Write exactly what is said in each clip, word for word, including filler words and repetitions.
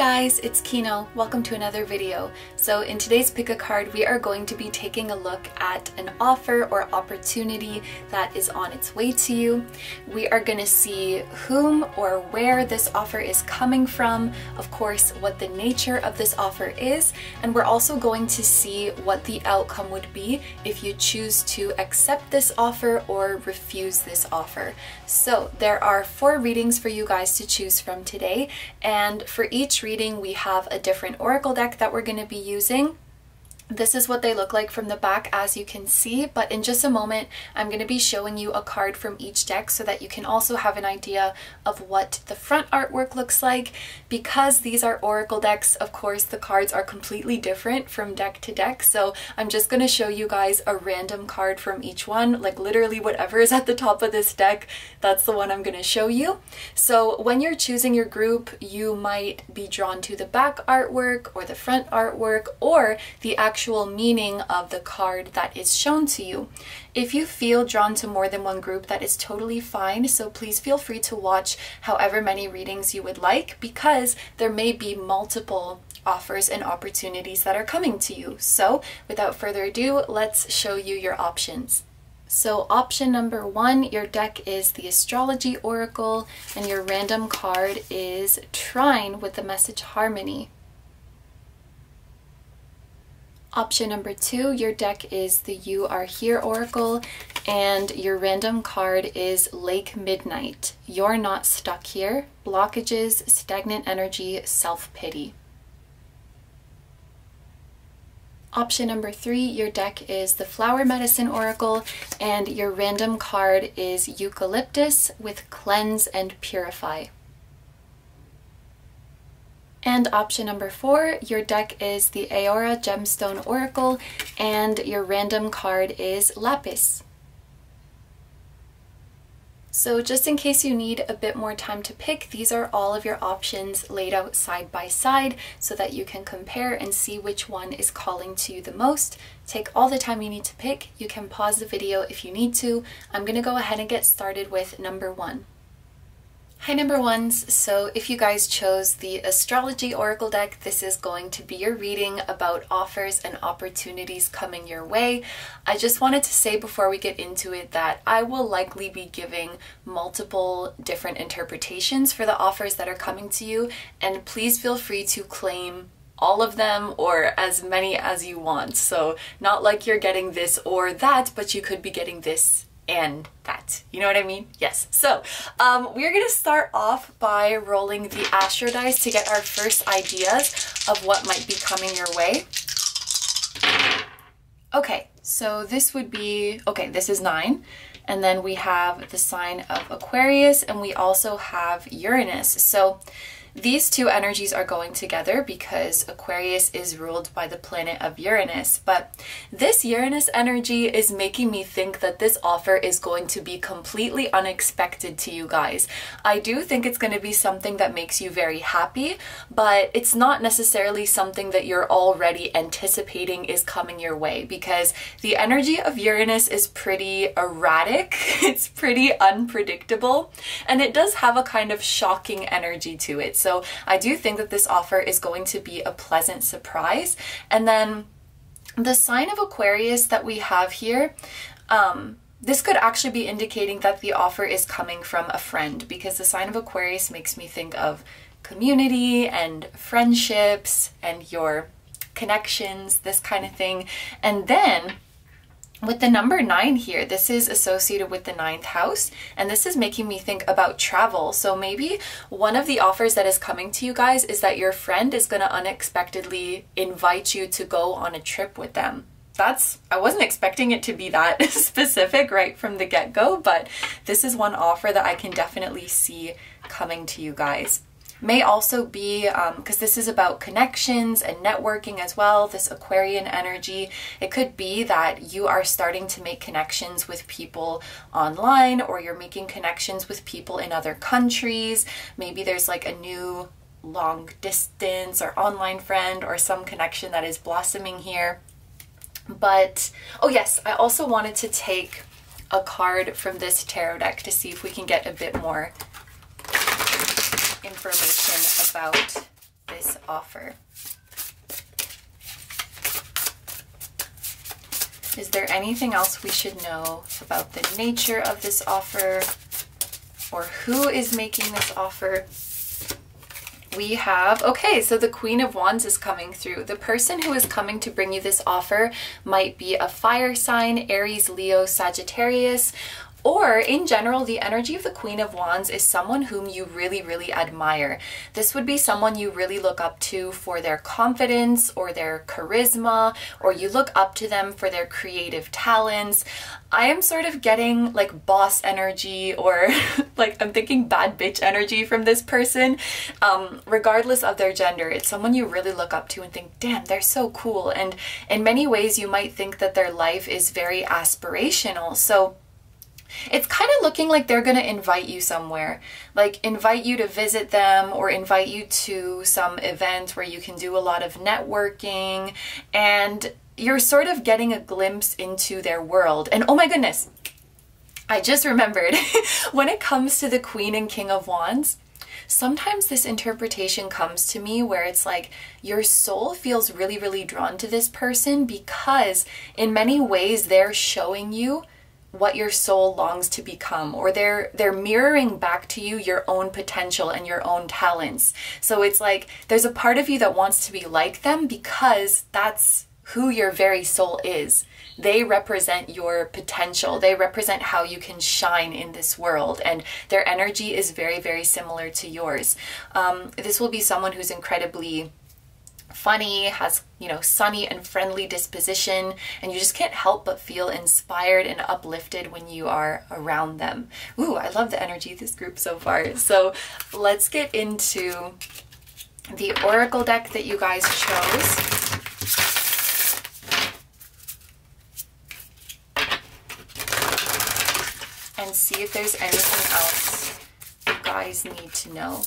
guys, it's Kino. Welcome to another video. So in today's pick a card, we are going to be taking a look at an offer or opportunity that is on its way to you. We are going to see whom or where this offer is coming from, of course what the nature of this offer is, and we're also going to see what the outcome would be if you choose to accept this offer or refuse this offer. So there are four readings for you guys to choose from today, and for each reading we have a different oracle deck that we're going to be using. This is what they look like from the back, as you can see, but in just a moment I'm going to be showing you a card from each deck so that you can also have an idea of what the front artwork looks like. Because these are oracle decks, of course the cards are completely different from deck to deck, so I'm just going to show you guys a random card from each one, like literally whatever is at the top of this deck, that's the one I'm going to show you. So when you're choosing your group, you might be drawn to the back artwork or the front artwork or the actual actual meaning of the card that is shown to you. If you feel drawn to more than one group, that is totally fine, so please feel free to watch however many readings you would like, because there may be multiple offers and opportunities that are coming to you. So without further ado, let's show you your options. So option number one, your deck is the Astrology Oracle, and your random card is Trine with the message Harmony. Option number two, your deck is the You Are Here Oracle, and your random card is Lake Midnight. You're not stuck here. Blockages, stagnant energy, self-pity. Option number three, your deck is the Flower Medicine Oracle, and your random card is Eucalyptus with Cleanse and Purify. And option number four, your deck is the Aora Gemstone Oracle, and your random card is Lapis. So just in case you need a bit more time to pick, these are all of your options laid out side by side so that you can compare and see which one is calling to you the most. Take all the time you need to pick. You can pause the video if you need to. I'm going to go ahead and get started with number one. Hi number ones, so if you guys chose the Astrology Oracle deck, this is going to be your reading about offers and opportunities coming your way. I just wanted to say before we get into it that I will likely be giving multiple different interpretations for the offers that are coming to you, and please feel free to claim all of them or as many as you want. So not like you're getting this or that, but you could be getting this and that. You know what I mean? Yes. So um, we're going to start off by rolling the Astro dice to get our first ideas of what might be coming your way. Okay, so this would be, okay, this is nine. And then we have the sign of Aquarius, and we also have Uranus. So these two energies are going together because Aquarius is ruled by the planet of Uranus, but this Uranus energy is making me think that this offer is going to be completely unexpected to you guys. I do think it's going to be something that makes you very happy, but it's not necessarily something that you're already anticipating is coming your way, because the energy of Uranus is pretty erratic, it's pretty unpredictable, and it does have a kind of shocking energy to it. So I do think that this offer is going to be a pleasant surprise. And then the sign of Aquarius that we have here, um, this could actually be indicating that the offer is coming from a friend, because the sign of Aquarius makes me think of community and friendships and your connections, this kind of thing. And then with the number nine here, this is associated with the ninth house, and this is making me think about travel. So maybe one of the offers that is coming to you guys is that your friend is going to unexpectedly invite you to go on a trip with them. That's, I wasn't expecting it to be that specific right from the get-go, but this is one offer that I can definitely see coming to you guys. May also be, um, because this is about connections and networking as well, this Aquarian energy, it could be that you are starting to make connections with people online, or you're making connections with people in other countries. Maybe there's like a new long distance or online friend or some connection that is blossoming here. But, oh yes, I also wanted to take a card from this tarot deck to see if we can get a bit more information about this offer? Is there anything else we should know about the nature of this offer or who is making this offer? We have, okay, so the Queen of Wands is coming through. The person who is coming to bring you this offer might be a fire sign, Aries, Leo, Sagittarius, or in general, the energy of the Queen of Wands is someone whom you really, really admire. This would be someone you really look up to for their confidence or their charisma, or you look up to them for their creative talents. I am sort of getting like boss energy, or like I'm thinking bad bitch energy from this person, um, regardless of their gender. It's someone you really look up to and think, damn, they're so cool. And in many ways, you might think that their life is very aspirational. So it's kind of looking like they're going to invite you somewhere, like invite you to visit them or invite you to some event where you can do a lot of networking, and you're sort of getting a glimpse into their world. And oh my goodness, I just remembered when it comes to the Queen and King of Wands, sometimes this interpretation comes to me where it's like your soul feels really, really drawn to this person because in many ways they're showing you what your soul longs to become, or they're they're mirroring back to you your own potential and your own talents. So it's like there's a part of you that wants to be like them because that's who your very soul is. They represent your potential. They represent how you can shine in this world, and their energy is very, very similar to yours. Um, this will be someone who's incredibly funny, has, you know, sunny and friendly disposition, and you just can't help but feel inspired and uplifted when you are around them. Ooh, I love the energy of this group so far. So let's get into the oracle deck that you guys chose. And see if there's anything else you guys need to know.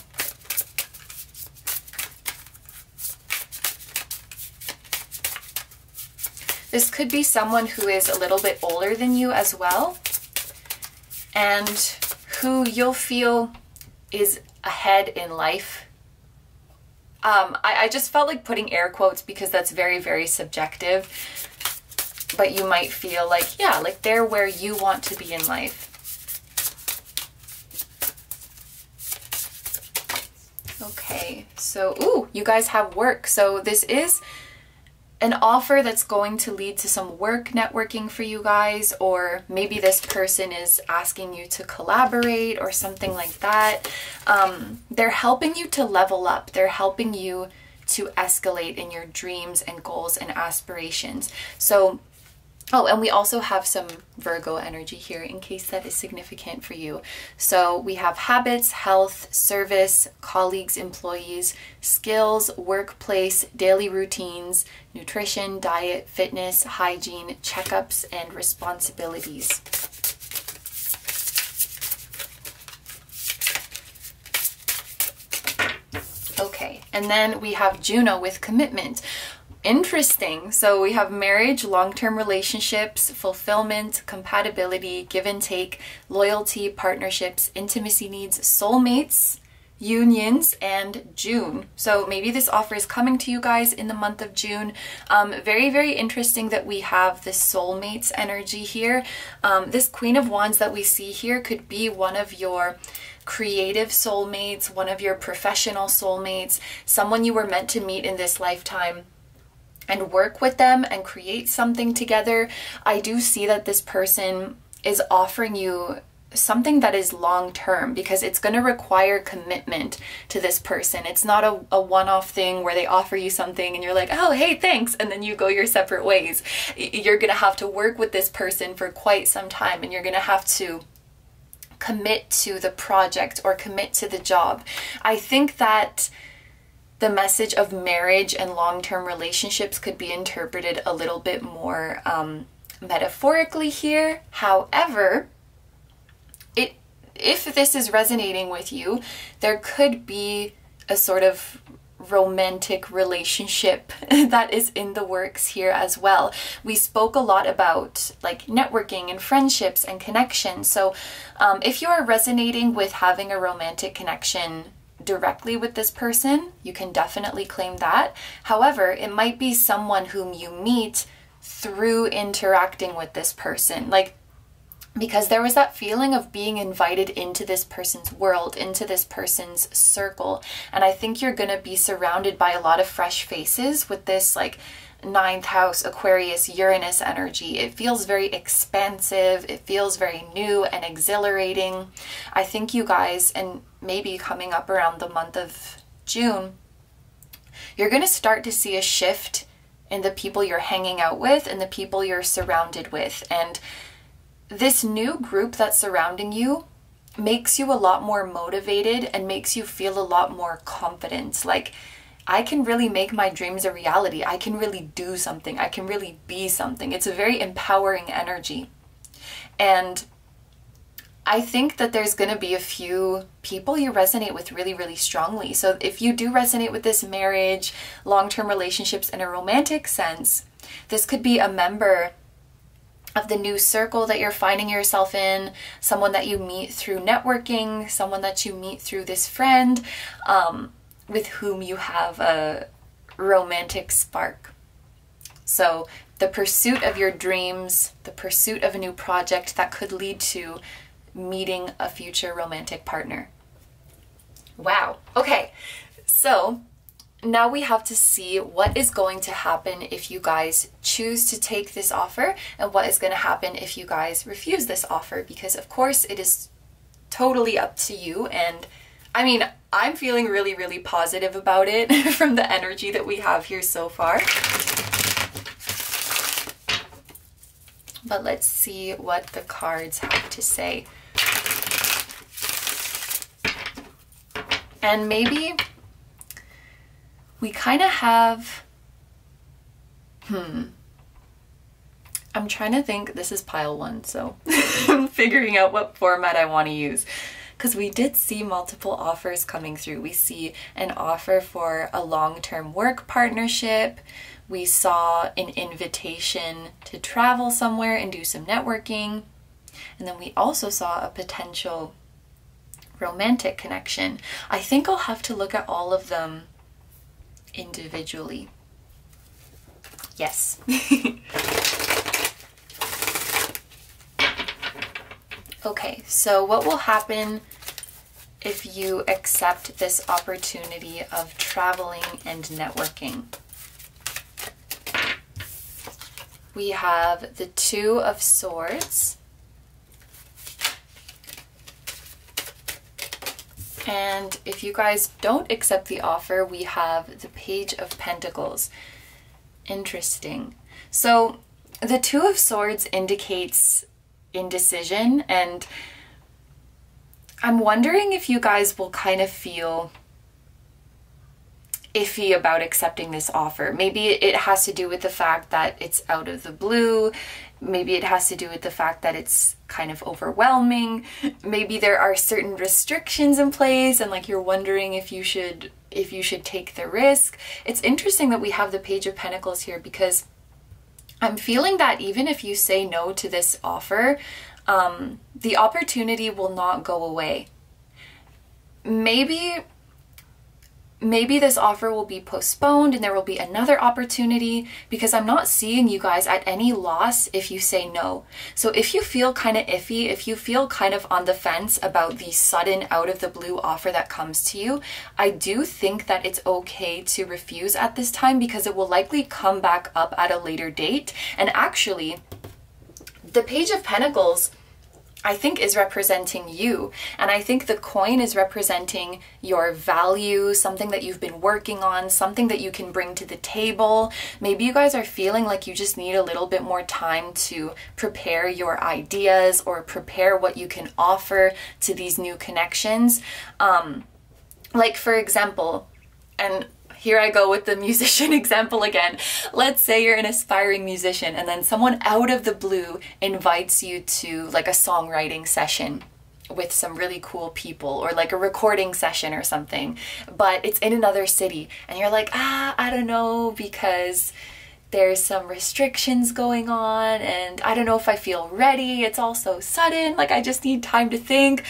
This could be someone who is a little bit older than you as well, and who you'll feel is ahead in life. Um, I, I just felt like putting air quotes because that's very, very subjective, but you might feel like, yeah, like they're where you want to be in life. Okay, so, ooh, you guys have work. So this is an offer that's going to lead to some work networking for you guys, or maybe this person is asking you to collaborate or something like that. Um, they're helping you to level up. They're helping you to escalate in your dreams and goals and aspirations. So, oh, and we also have some Virgo energy here in case that is significant for you. So we have habits, health, service, colleagues, employees, skills, workplace, daily routines, nutrition, diet, fitness, hygiene, checkups, and responsibilities. Okay, and then we have Juno with commitment. Interesting. So we have marriage, long-term relationships, fulfillment, compatibility, give and take, loyalty, partnerships, intimacy needs, soulmates, unions, and June. So maybe this offer is coming to you guys in the month of June. Um, very, very interesting that we have the soulmates energy here. Um, this Queen of Wands that we see here could be one of your creative soulmates, one of your professional soulmates, someone you were meant to meet in this lifetime and work with them and create something together. I do see that this person is offering you something that is long-term because it's going to require commitment to this person. It's not a, a one-off thing where they offer you something and you're like, oh, hey, thanks, and then you go your separate ways. You're going to have to work with this person for quite some time, and you're going to have to commit to the project or commit to the job. I think that the message of marriage and long-term relationships could be interpreted a little bit more um, metaphorically here. However, it, if this is resonating with you, there could be a sort of romantic relationship that is in the works here as well. We spoke a lot about like networking and friendships and connections. So um, if you are resonating with having a romantic connection directly with this person, you can definitely claim that. However, it might be someone whom you meet through interacting with this person. Like, because there was that feeling of being invited into this person's world, into this person's circle. And I think you're going to be surrounded by a lot of fresh faces with this like ninth house, Aquarius, Uranus energy. It feels very expansive. It feels very new and exhilarating. I think you guys, and maybe coming up around the month of June, you're going to start to see a shift in the people you're hanging out with and the people you're surrounded with. And this new group that's surrounding you makes you a lot more motivated and makes you feel a lot more confident. Like, I can really make my dreams a reality. I can really do something. I can really be something. It's a very empowering energy. And I think that there's going to be a few people you resonate with really, really strongly. So if you do resonate with this marriage, long-term relationships in a romantic sense, this could be a member of the new circle that you're finding yourself in, someone that you meet through networking, someone that you meet through this friend um, with whom you have a romantic spark. So the pursuit of your dreams, the pursuit of a new project that could lead to meeting a future romantic partner. Wow. Okay, so now we have to see what is going to happen if you guys choose to take this offer and what is going to happen if you guys refuse this offer, because of course it is totally up to you. And I mean, I'm feeling really, really positive about it from the energy that we have here so far. But let's see what the cards have to say. And maybe we kind of have, hmm, I'm trying to think, this is pile one, so I'm figuring out what format I want to use. Because we did see multiple offers coming through. We see an offer for a long-term work partnership. We saw an invitation to travel somewhere and do some networking. And then we also saw a potential romantic connection. I think I'll have to look at all of them individually. Yes. Okay, so what will happen if you accept this opportunity of traveling and networking? We have the Two of Swords and if you guys don't accept the offer, we have the Page of Pentacles. Interesting. So the Two of Swords indicates indecision, and I'm wondering if you guys will kind of feel iffy about accepting this offer. Maybe it has to do with the fact that it's out of the blue. Maybe it has to do with the fact that it's kind of overwhelming. Maybe there are certain restrictions in place and like you're wondering if you should if you should take the risk. It's interesting that we have the Page of Pentacles here because I'm feeling that even if you say no to this offer, um, the opportunity will not go away. Maybe Maybe this offer will be postponed and there will be another opportunity, because I'm not seeing you guys at any loss if you say no. So if you feel kind of iffy, if you feel kind of on the fence about the sudden out of the blue offer that comes to you, I do think that it's okay to refuse at this time because it will likely come back up at a later date. And actually, the Page of Pentacles I think is representing you. And I think the coin is representing your value, something that you've been working on, something that you can bring to the table. Maybe you guys are feeling like you just need a little bit more time to prepare your ideas or prepare what you can offer to these new connections. Um, like for example, and here I go with the musician example again. Let's say you're an aspiring musician and then someone out of the blue invites you to like a songwriting session with some really cool people or like a recording session or something, but it's in another city and you're like, ah, I don't know because there's some restrictions going on and I don't know if I feel ready. It's all so sudden. Like I just need time to think.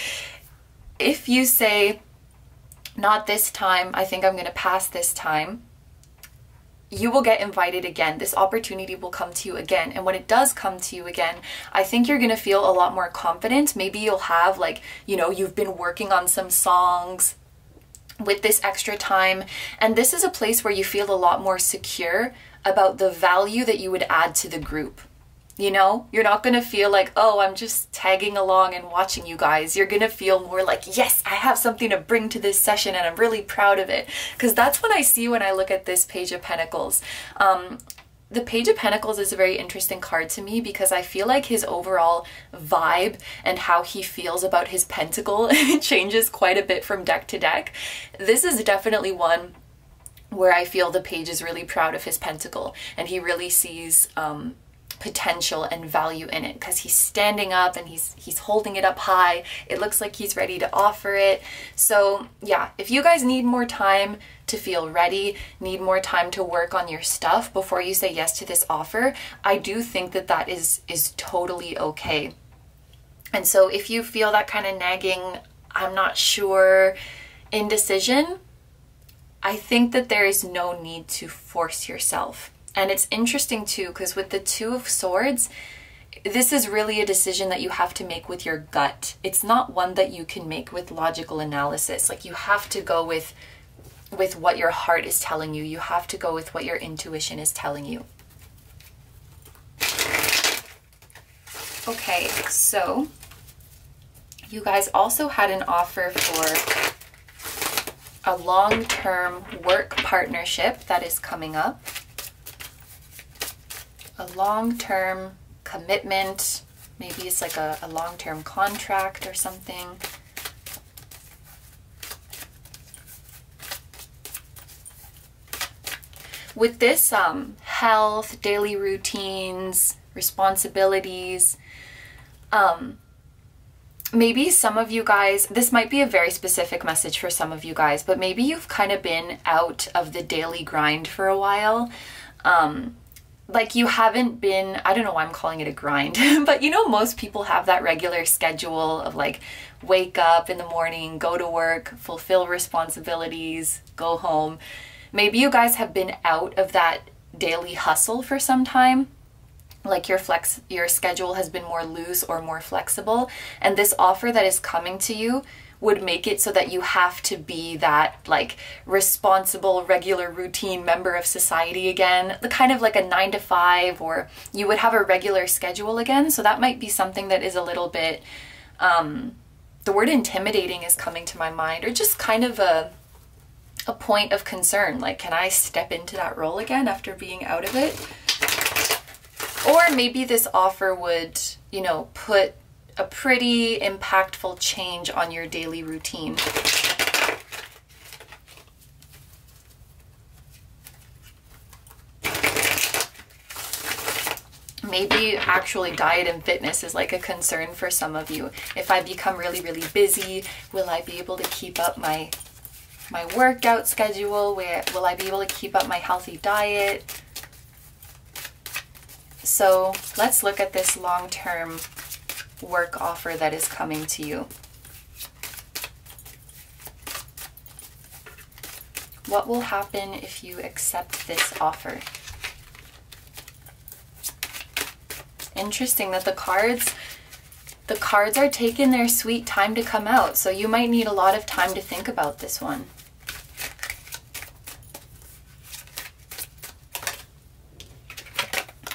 If you say Not this time. I think I'm going to pass this time. You will get invited again. This opportunity will come to you again. And when it does come to you again, I think you're going to feel a lot more confident. Maybe you'll have, like, you know, you've been working on some songs with this extra time. And this is a place where you feel a lot more secure about the value that you would add to the group. You know, you're not going to feel like, oh, I'm just tagging along and watching you guys. You're going to feel more like, yes, I have something to bring to this session and I'm really proud of it. Because that's what I see when I look at this Page of Pentacles. Um, the Page of Pentacles is a very interesting card to me because I feel like his overall vibe and how he feels about his pentacle changes quite a bit from deck to deck. This is definitely one where I feel the Page is really proud of his pentacle and he really sees... Um, potential and value in it because he's standing up and he's he's holding it up high. It looks like he's ready to offer it. So yeah, if you guys need more time to feel ready, need more time to work on your stuff before you say yes to this offer, I do think that that is is totally okay. And so if you feel that kind of nagging, I'm not sure, indecision, I think that there is no need to force yourself. And it's interesting too, because with the Two of Swords, this is really a decision that you have to make with your gut. It's not one that you can make with logical analysis. Like, you have to go with, with what your heart is telling you. You have to go with what your intuition is telling you. Okay, so you guys also had an offer for a long-term work partnership that is coming up. A long-term commitment, maybe it's like a, a long-term contract or something. With this, um, health, daily routines, responsibilities, um, maybe some of you guys, this might be a very specific message for some of you guys, but maybe you've kind of been out of the daily grind for a while. Um, Like you haven't been, I don't know why I'm calling it a grind, but you know, most people have that regular schedule of like, wake up in the morning, go to work, fulfill responsibilities, go home. Maybe you guys have been out of that daily hustle for some time. Like your flex, your schedule has been more loose or more flexible. And this offer that is coming to you would make it so that you have to be that like responsible, regular routine member of society again, the kind of like a nine to five, or you would have a regular schedule again. So that might be something that is a little bit, um, the word intimidating is coming to my mind, or just kind of a, a point of concern. Like, can I step into that role again after being out of it? Or maybe this offer would, you know, put a pretty impactful change on your daily routine. Maybe actually diet and fitness is like a concern for some of you. If I become really, really busy, will I be able to keep up my my workout schedule? Where will I be able to keep up my healthy diet? So let's look at this long-term work offer that is coming to you. What will happen if you accept this offer? Interesting that the cards, the cards are taking their sweet time to come out, so you might need a lot of time to think about this one.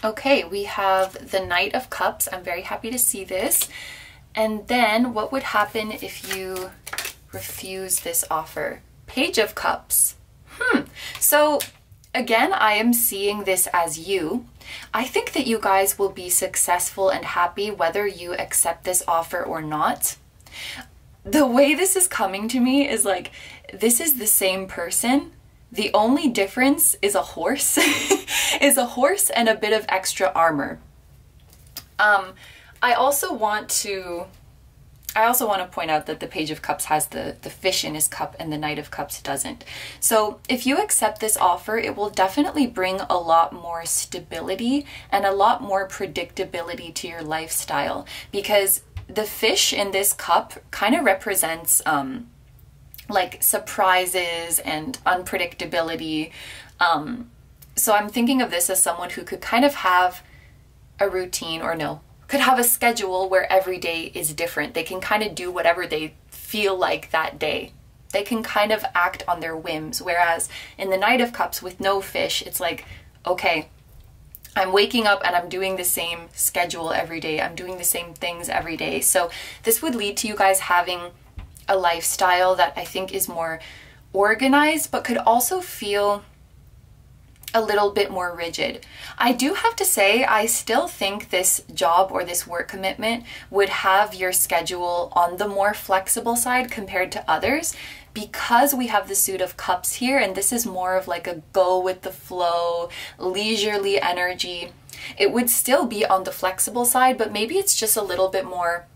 Okay, we have the Knight of Cups. I'm very happy to see this. And then what would happen if you refuse this offer? Page of Cups. Hmm. So again, I am seeing this as you. I think that you guys will be successful and happy whether you accept this offer or not. The way this is coming to me is like, this is the same person. The only difference is a horse, is a horse and a bit of extra armor. Um, I also want to, I also want to point out that the Page of Cups has the, the fish in his cup and the Knight of Cups doesn't. So if you accept this offer, it will definitely bring a lot more stability and a lot more predictability to your lifestyle, because the fish in this cup kind of represents, um, like surprises and unpredictability. Um, so I'm thinking of this as someone who could kind of have a routine, or no, could have a schedule where every day is different. They can kind of do whatever they feel like that day. They can kind of act on their whims. Whereas in the Knight of Cups with no fish, it's like, okay, I'm waking up and I'm doing the same schedule every day. I'm doing the same things every day. So this would lead to you guys having a lifestyle that I think is more organized, but could also feel a little bit more rigid. I do have to say, I still think this job or this work commitment would have your schedule on the more flexible side compared to others, because we have the Suit of Cups here, and this is more of like a go with the flow, leisurely energy. It would still be on the flexible side, but maybe it's just a little bit more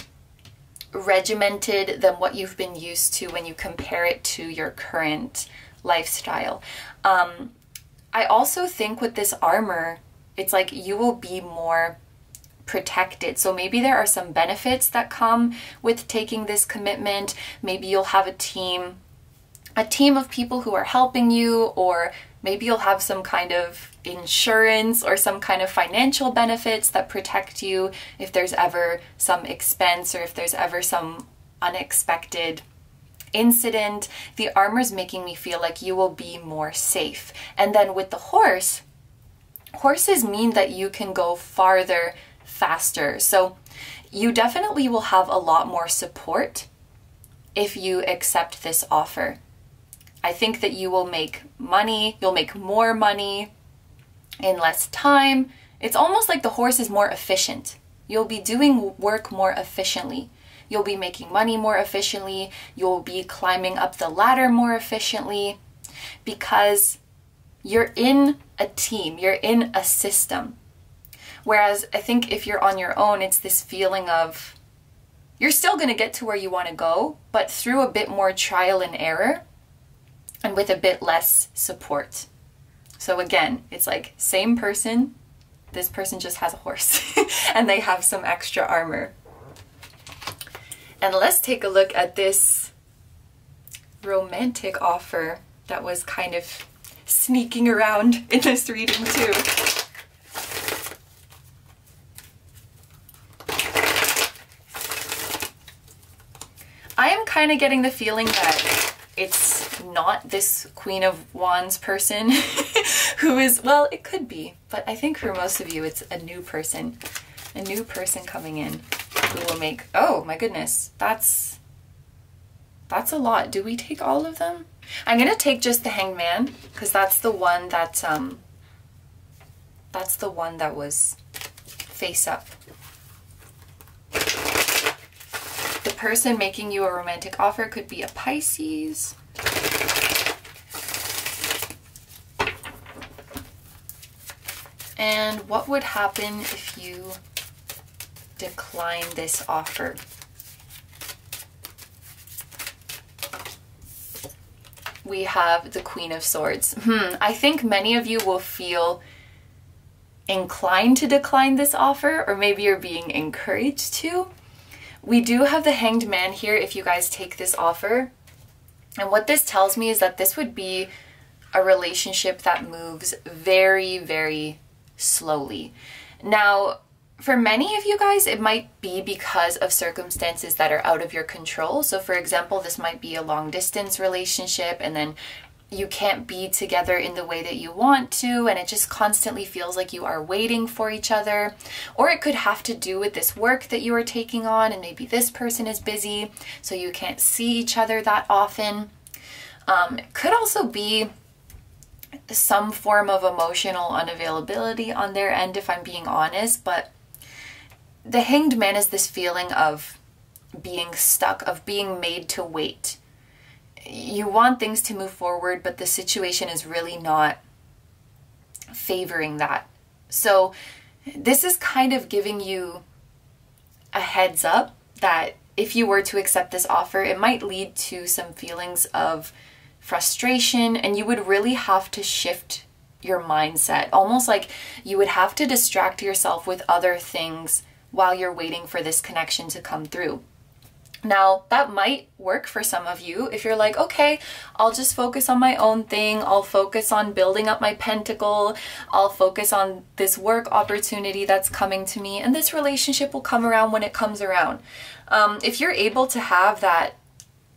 regimented than what you've been used to when you compare it to your current lifestyle. Um, I also think with this armor, it's like you will be more protected. So maybe there are some benefits that come with taking this commitment. Maybe you'll have a team, a team of people who are helping you, or maybe you'll have some kind of insurance or some kind of financial benefits that protect you if there's ever some expense or if there's ever some unexpected incident. The armor is making me feel like you will be more safe. And then with the horse, horses mean that you can go farther, faster. So you definitely will have a lot more support if you accept this offer. I think that you will make money, you'll make more money in less time. It's almost like the horse is more efficient. You'll be doing work more efficiently. You'll be making money more efficiently, you'll be climbing up the ladder more efficiently, because you're in a team, you're in a system. Whereas I think if you're on your own, it's this feeling of you're still going to get to where you want to go, but through a bit more trial and error and with a bit less support. So again, it's like same person, this person just has a horse and they have some extra armor. And let's take a look at this romantic offer that was kind of sneaking around in this reading too. I am kind of getting the feeling that it's not this Queen of Wands person who is, well, it could be, but I think for most of you it's a new person, a new person coming in. We will make, oh my goodness, that's that's a lot. Do we take all of them? I'm gonna take just the Hanged Man, because that's the one that um that's the one that was face up. The person making you a romantic offer could be a Pisces. And what would happen if you decline this offer? We have the Queen of Swords. Hmm, I think many of you will feel inclined to decline this offer, or maybe you're being encouraged to. We do have the Hanged Man here if you guys take this offer. And what this tells me is that this would be a relationship that moves very, very slowly. Now, for many of you guys, it might be because of circumstances that are out of your control. So for example, this might be a long distance relationship, and then you can't be together in the way that you want to, and it just constantly feels like you are waiting for each other. Or it could have to do with this work that you are taking on, and maybe this person is busy, so you can't see each other that often. Um, it could also be some form of emotional unavailability on their end, if I'm being honest, but the Hanged Man is this feeling of being stuck, of being made to wait. You want things to move forward, but the situation is really not favoring that. So this is kind of giving you a heads up that if you were to accept this offer, it might lead to some feelings of frustration, and you would really have to shift your mindset. Almost like you would have to distract yourself with other things while you're waiting for this connection to come through. Now, that might work for some of you if you're like, okay, I'll just focus on my own thing, I'll focus on building up my pentacle, I'll focus on this work opportunity that's coming to me, and this relationship will come around when it comes around. Um, if you're able to have that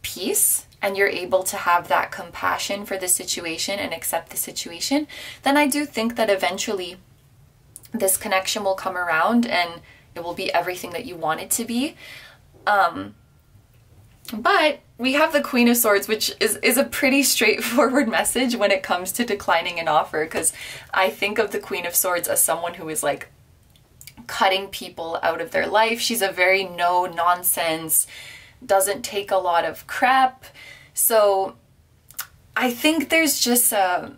peace and you're able to have that compassion for the situation and accept the situation, then I do think that eventually this connection will come around and it will be everything that you want it to be. Um... But we have the Queen of Swords, which is, is a pretty straightforward message when it comes to declining an offer, because I think of the Queen of Swords as someone who is like cutting people out of their life. She's a very no-nonsense, doesn't take a lot of crap. So I think there's just a,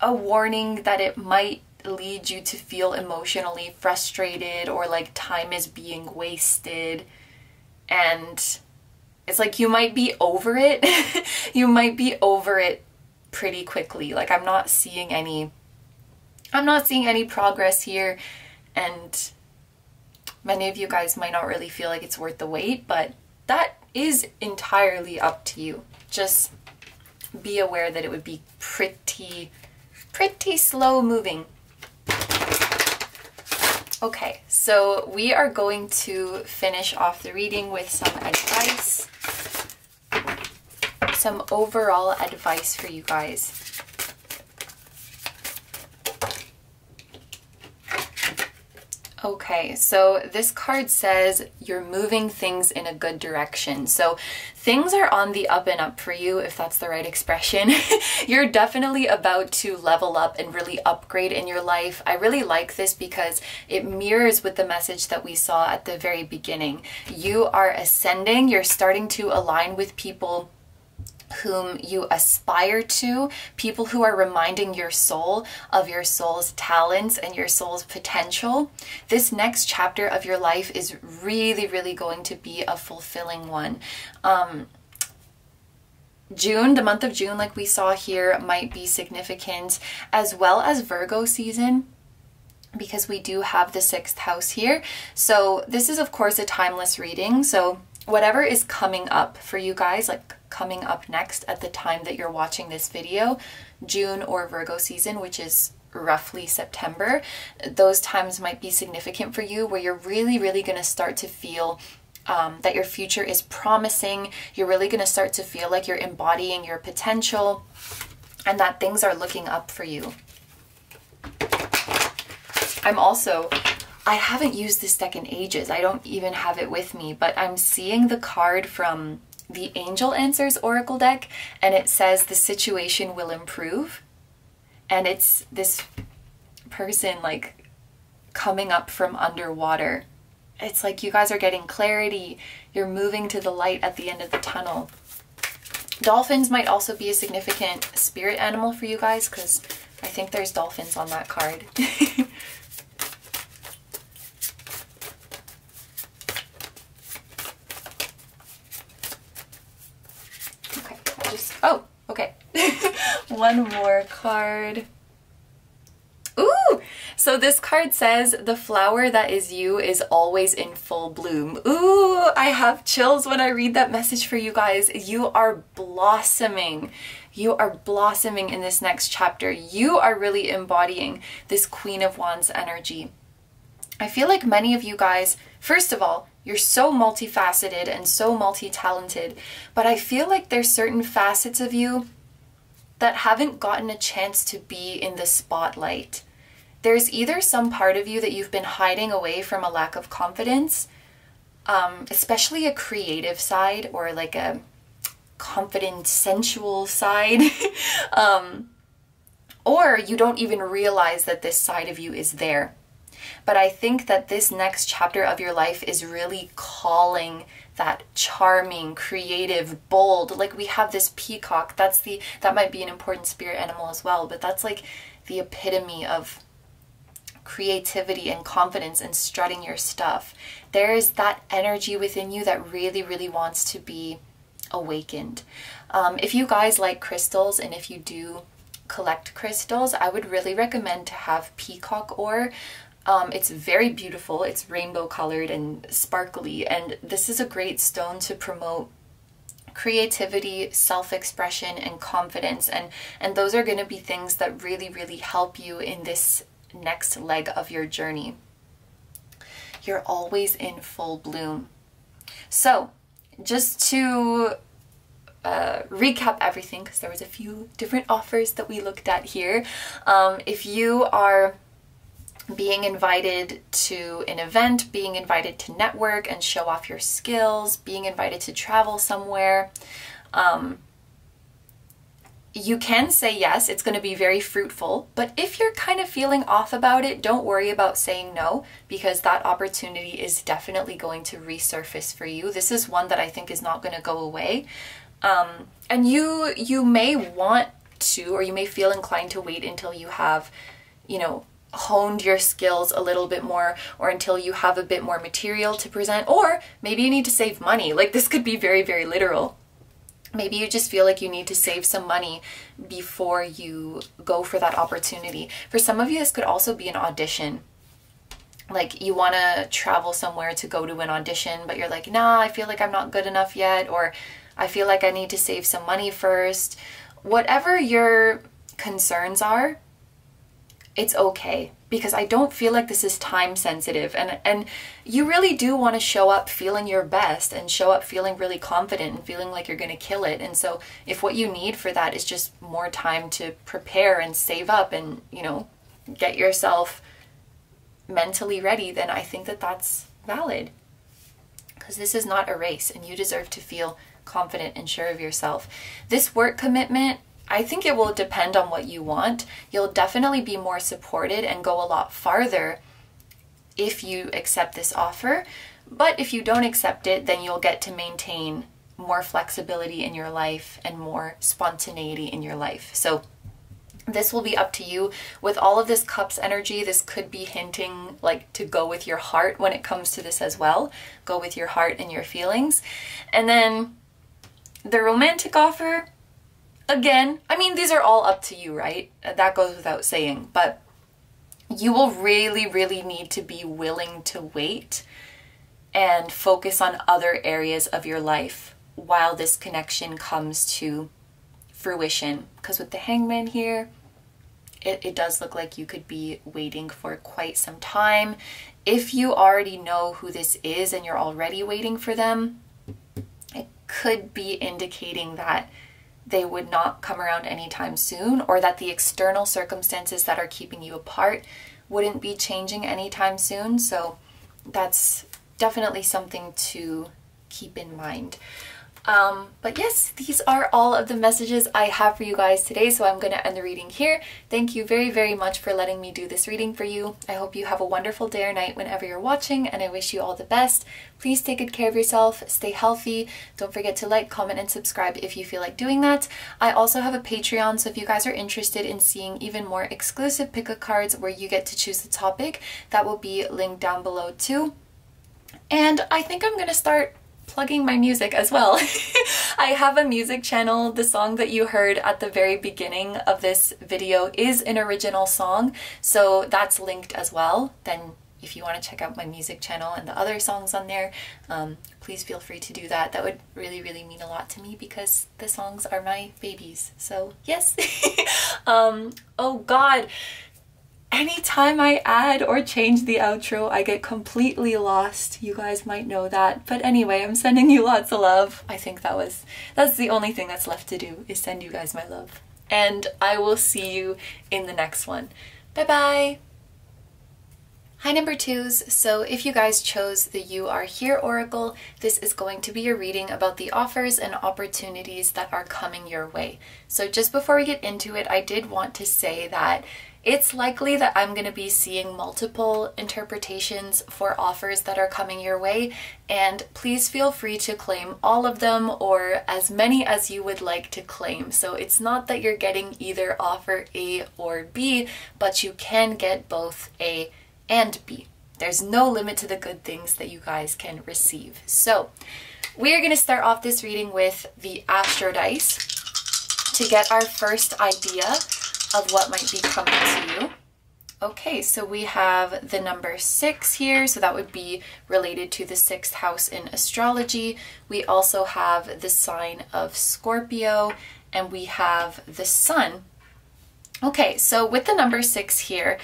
a warning that it might lead you to feel emotionally frustrated or like time is being wasted, and it's like you might be over it. You might be over it pretty quickly. Like I'm not seeing any, I'm not seeing any progress here, and many of you guys might not really feel like it's worth the wait, but that is entirely up to you. Just be aware that it would be pretty, pretty slow moving. Okay, so we are going to finish off the reading with some advice. Some overall advice for you guys. Okay, so this card says you're moving things in a good direction. So things are on the up and up for you, if that's the right expression. You're definitely about to level up and really upgrade in your life. I really like this because it mirrors with the message that we saw at the very beginning. You are ascending, you're starting to align with people whom you aspire to, people who are reminding your soul of your soul's talents and your soul's potential. This next chapter of your life is really, really going to be a fulfilling one. Um, June, the month of June, like we saw here, might be significant, as well as Virgo season, because we do have the sixth house here. So this is, of course, a timeless reading. So whatever is coming up for you guys, like coming up next at the time that you're watching this video, June or Virgo season, which is roughly September, those times might be significant for you, where you're really, really going to start to feel um, that your future is promising. You're really going to start to feel like you're embodying your potential and that things are looking up for you. I'm also... I haven't used this deck in ages. I don't even have it with me, but I'm seeing the card from the Angel Answers Oracle Deck, and it says the situation will improve. And it's this person like coming up from underwater. It's like you guys are getting clarity. You're moving to the light at the end of the tunnel. Dolphins might also be a significant spirit animal for you guys, because I think there's dolphins on that card. Just, oh, okay. One more card. Ooh! So this card says, the flower that is you is always in full bloom. Ooh, I have chills when I read that message for you guys. You are blossoming. You are blossoming in this next chapter. You are really embodying this Queen of Wands energy. I feel like many of you guys, first of all, you're so multifaceted and so multi-talented, but I feel like there's certain facets of you that haven't gotten a chance to be in the spotlight. There's either some part of you that you've been hiding away from a lack of confidence, um, especially a creative side or like a confident, sensual side, um, or you don't even realize that this side of you is there. But I think that this next chapter of your life is really calling that charming, creative, bold. Like we have this peacock, that's the, that might be an important spirit animal as well, but that's like the epitome of creativity and confidence and strutting your stuff. There is that energy within you that really, really wants to be awakened. Um, if you guys like crystals, and if you do collect crystals, I would really recommend to have peacock ore. Um, it's very beautiful. It's rainbow colored and sparkly, and this is a great stone to promote creativity, self-expression, and confidence, and and those are going to be things that really, really help you in this next leg of your journey. You're always in full bloom. So just to Uh, recap everything, because there was a few different offers that we looked at here. Um, if you are being invited to an event, being invited to network and show off your skills, being invited to travel somewhere, um, you can say yes. It's going to be very fruitful, but if you're kind of feeling off about it, don't worry about saying no, because that opportunity is definitely going to resurface for you. This is one that I think is not going to go away. Um, and you you may want to, or you may feel inclined to wait until you have, you know, honed your skills a little bit more, or until you have a bit more material to present, or maybe you need to save money. Like, this could be very, very literal. Maybe you just feel like you need to save some money before you go for that opportunity. For some of you, this could also be an audition. Like, you want to travel somewhere to go to an audition, but you're like, nah, I feel like I'm not good enough yet, or I feel like I need to save some money first. Whatever your concerns are, it's okay, because I don't feel like this is time sensitive, and and you really do want to show up feeling your best and show up feeling really confident and feeling like you're going to kill it. And so if what you need for that is just more time to prepare and save up and, you know, get yourself mentally ready, then I think that that's valid, because this is not a race and you deserve to feel confident and sure of yourself. This work commitment, I think it will depend on what you want. You'll definitely be more supported and go a lot farther if you accept this offer, but if you don't accept it, then you'll get to maintain more flexibility in your life and more spontaneity in your life. So this will be up to you. With all of this cups energy, this could be hinting like to go with your heart when it comes to this as well. Go with your heart and your feelings. And then the romantic offer, again, I mean, these are all up to you, right? That goes without saying, but you will really, really need to be willing to wait and focus on other areas of your life while this connection comes to fruition. Because with the Hangman here, it, it does look like you could be waiting for quite some time. If you already know who this is and you're already waiting for them, could be indicating that they would not come around anytime soon, or that the external circumstances that are keeping you apart wouldn't be changing anytime soon. So that's definitely something to keep in mind. Um, but yes, these are all of the messages I have for you guys today, so I'm going to end the reading here. Thank you very, very much for letting me do this reading for you. I hope you have a wonderful day or night whenever you're watching, and I wish you all the best. Please take good care of yourself, stay healthy. Don't forget to like, comment, and subscribe if you feel like doing that. I also have a Patreon, so if you guys are interested in seeing even more exclusive pick a cards where you get to choose the topic, that will be linked down below too. And I think I'm going to start plugging my music as well. I have a music channel. The song that you heard at the very beginning of this video is an original song, so that's linked as well. Then if you want to check out my music channel and the other songs on there, um, please feel free to do that. That would really, really mean a lot to me, because the songs are my babies. So yes. um, oh God. Anytime I add or change the outro, I get completely lost. You guys might know that. But anyway, I'm sending you lots of love. I think that was, that's the only thing that's left to do, is send you guys my love. And I will see you in the next one. Bye-bye. Hi, number twos. So if you guys chose the You Are Here Oracle, this is going to be a reading about the offers and opportunities that are coming your way. So just before we get into it, I did want to say that it's likely that I'm going to be seeing multiple interpretations for offers that are coming your way, and please feel free to claim all of them, or as many as you would like to claim. So it's not that you're getting either offer A or B, but you can get both A and B. There's no limit to the good things that you guys can receive. So we are going to start off this reading with the Astro Dice to get our first idea of what might be coming to you. Okay, so we have the number six here, so that would be related to the sixth house in astrology. We also have the sign of Scorpio, and we have the sun. Okay, so with the number six here,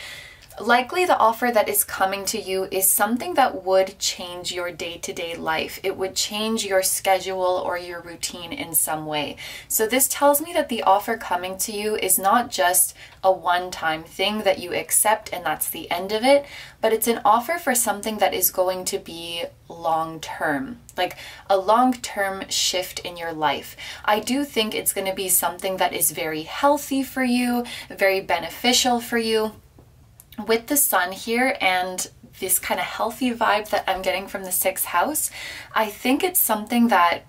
likely the offer that is coming to you is something that would change your day-to-day life. It would change your schedule or your routine in some way. So this tells me that the offer coming to you is not just a one-time thing that you accept and that's the end of it, but it's an offer for something that is going to be long-term, like a long-term shift in your life. I do think it's going to be something that is very healthy for you, very beneficial for you. With the sun here and this kind of healthy vibe that I'm getting from the sixth house, I think it's something that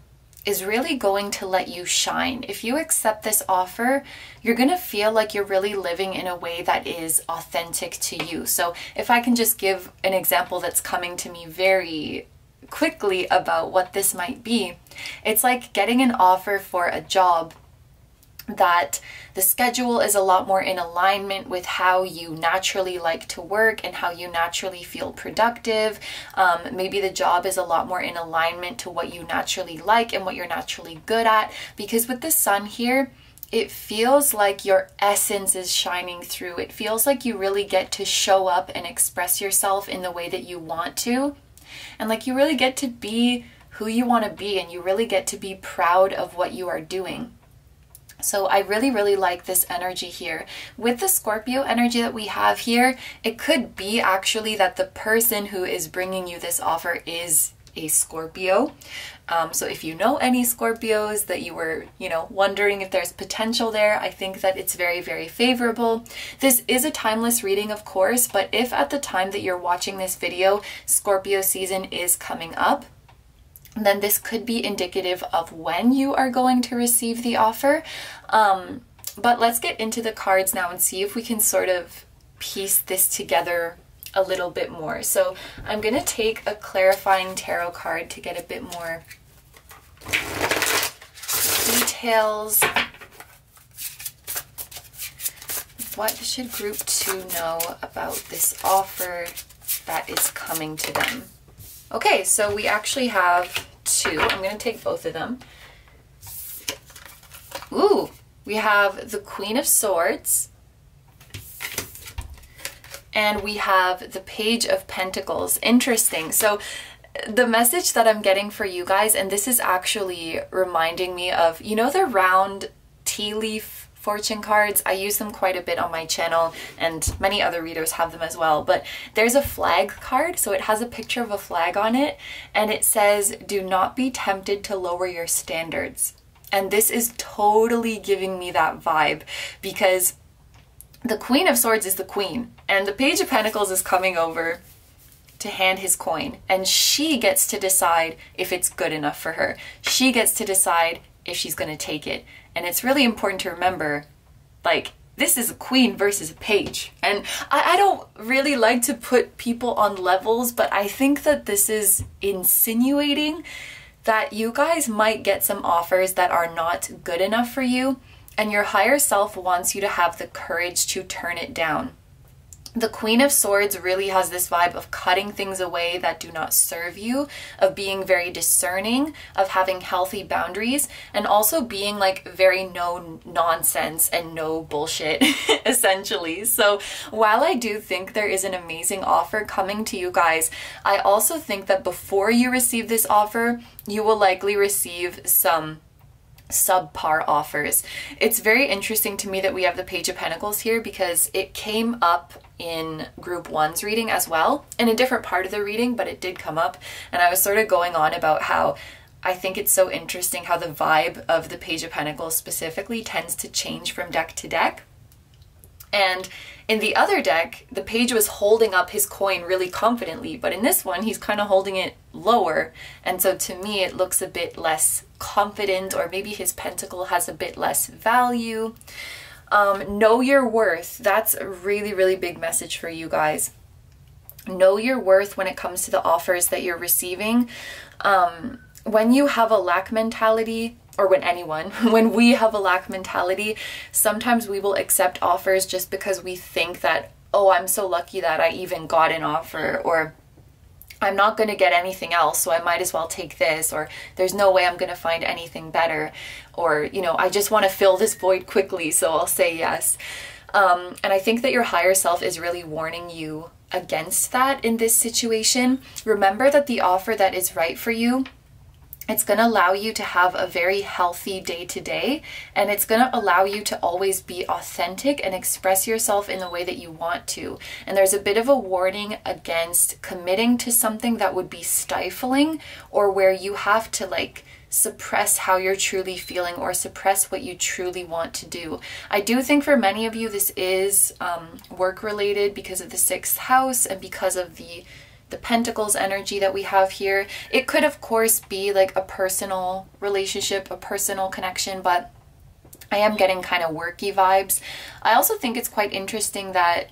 is really going to let you shine. If you accept this offer, you're going to feel like you're really living in a way that is authentic to you. So if I can just give an example that's coming to me very quickly about what this might be, it's like getting an offer for a job that the schedule is a lot more in alignment with how you naturally like to work and how you naturally feel productive. Um, maybe the job is a lot more in alignment to what you naturally like and what you're naturally good at, because with the sun here, it feels like your essence is shining through. It feels like you really get to show up and express yourself in the way that you want to, and like you really get to be who you want to be, and you really get to be proud of what you are doing. So I really, really like this energy here. With the Scorpio energy that we have here, it could be actually that the person who is bringing you this offer is a Scorpio. Um, so if you know any Scorpios that you were, you know, wondering if there's potential there, I think that it's very, very favorable. This is a timeless reading, of course, but if at the time that you're watching this video, Scorpio season is coming up, then this could be indicative of when you are going to receive the offer. Um, but let's get into the cards now and see if we can sort of piece this together a little bit more. So I'm going to take a clarifying tarot card to get a bit more details. What should group two know about this offer that is coming to them? Okay, so we actually have two. I'm going to take both of them. Ooh, we have the Queen of Swords, and we have the Page of Pentacles. Interesting. So the message that I'm getting for you guys, and this is actually reminding me of, you know, the round tea leaf fortune cards. I use them quite a bit on my channel, and many other readers have them as well, but there's a flag card, so it has a picture of a flag on it, and it says, do not be tempted to lower your standards. And this is totally giving me that vibe, because the Queen of Swords is the queen, and the Page of Pentacles is coming over to hand his coin, and she gets to decide if it's good enough for her. She gets to decide if she's going to take it. And it's really important to remember, like, this is a queen versus a page. And I, I don't really like to put people on levels, but I think that this is insinuating that you guys might get some offers that are not good enough for you, and your higher self wants you to have the courage to turn it down. The Queen of Swords really has this vibe of cutting things away that do not serve you, of being very discerning, of having healthy boundaries, and also being like very no nonsense and no bullshit, essentially. So while I do think there is an amazing offer coming to you guys, I also think that before you receive this offer, you will likely receive some subpar offers. It's very interesting to me that we have the Page of Pentacles here, because it came up in group one's reading as well, in a different part of the reading, but it did come up, and I was sort of going on about how I think it's so interesting how the vibe of the Page of Pentacles specifically tends to change from deck to deck. And in the other deck, the page was holding up his coin really confidently, but in this one, he's kind of holding it lower. And so to me, it looks a bit less confident, or maybe his pentacle has a bit less value. Um, know your worth. That's a really, really big message for you guys. Know your worth when it comes to the offers that you're receiving. Um, when you have a lack mentality, or when anyone, when we have a lack mentality, sometimes we will accept offers just because we think that oh, I'm so lucky that I even got an offer, or I'm not going to get anything else, so I might as well take this, or there's no way I'm going to find anything better, or, you know, I just want to fill this void quickly, so I'll say yes. Um, and I think that your higher self is really warning you against that in this situation. Remember that the offer that is right for you, it's going to allow you to have a very healthy day-to-day, and it's going to allow you to always be authentic and express yourself in the way that you want to. And there's a bit of a warning against committing to something that would be stifling, or where you have to, like, suppress how you're truly feeling or suppress what you truly want to do. I do think for many of you this is um, work-related because of the sixth house and because of the the Pentacles energy that we have here. It could, of course, be like a personal relationship, a personal connection, but I am getting kind of worky vibes. I also think it's quite interesting that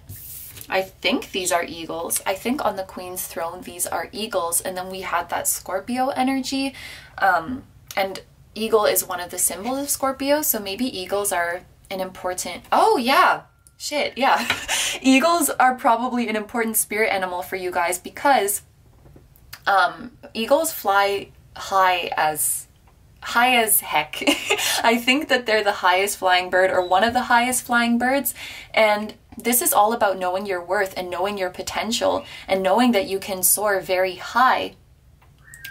I think these are eagles. I think on the Queen's Throne, these are eagles, and then we had that Scorpio energy, um, and eagle is one of the symbols of Scorpio, so maybe eagles are an important... Oh, yeah! Shit, yeah. Eagles are probably an important spirit animal for you guys, because um, eagles fly high as high as heck. I think that they're the highest flying bird, or one of the highest flying birds, and this is all about knowing your worth and knowing your potential and knowing that you can soar very high.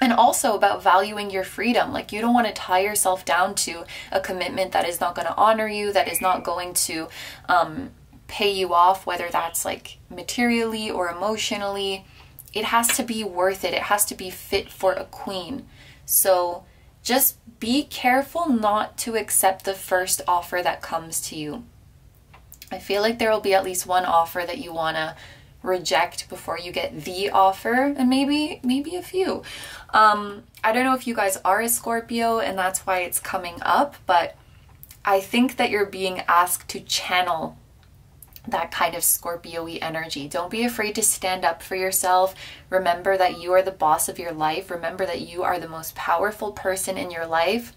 And also about valuing your freedom. Like, you don't want to tie yourself down to a commitment that is not going to honor you, that is not going to um, pay you off, whether that's like materially or emotionally. It has to be worth it. It has to be fit for a queen. So just be careful not to accept the first offer that comes to you. I feel like there will be at least one offer that you want to reject before you get the offer, and maybe maybe a few. um I don't know if you guys are a Scorpio and that's why it's coming up, but I think that you're being asked to channel that kind of Scorpio-y energy. Don't be afraid to stand up for yourself. Remember that you are the boss of your life. Remember that you are the most powerful person in your life.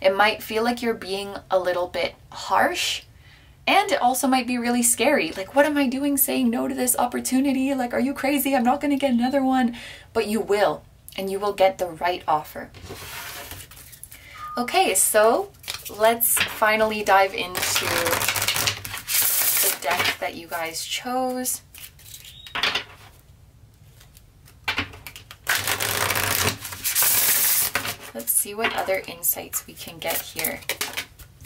It might feel like you're being a little bit harsh. And it also might be really scary. Like, what am I doing saying no to this opportunity? Like, are you crazy? I'm not going to get another one. But you will, and you will get the right offer. Okay, so let's finally dive into the deck that you guys chose. Let's see what other insights we can get here.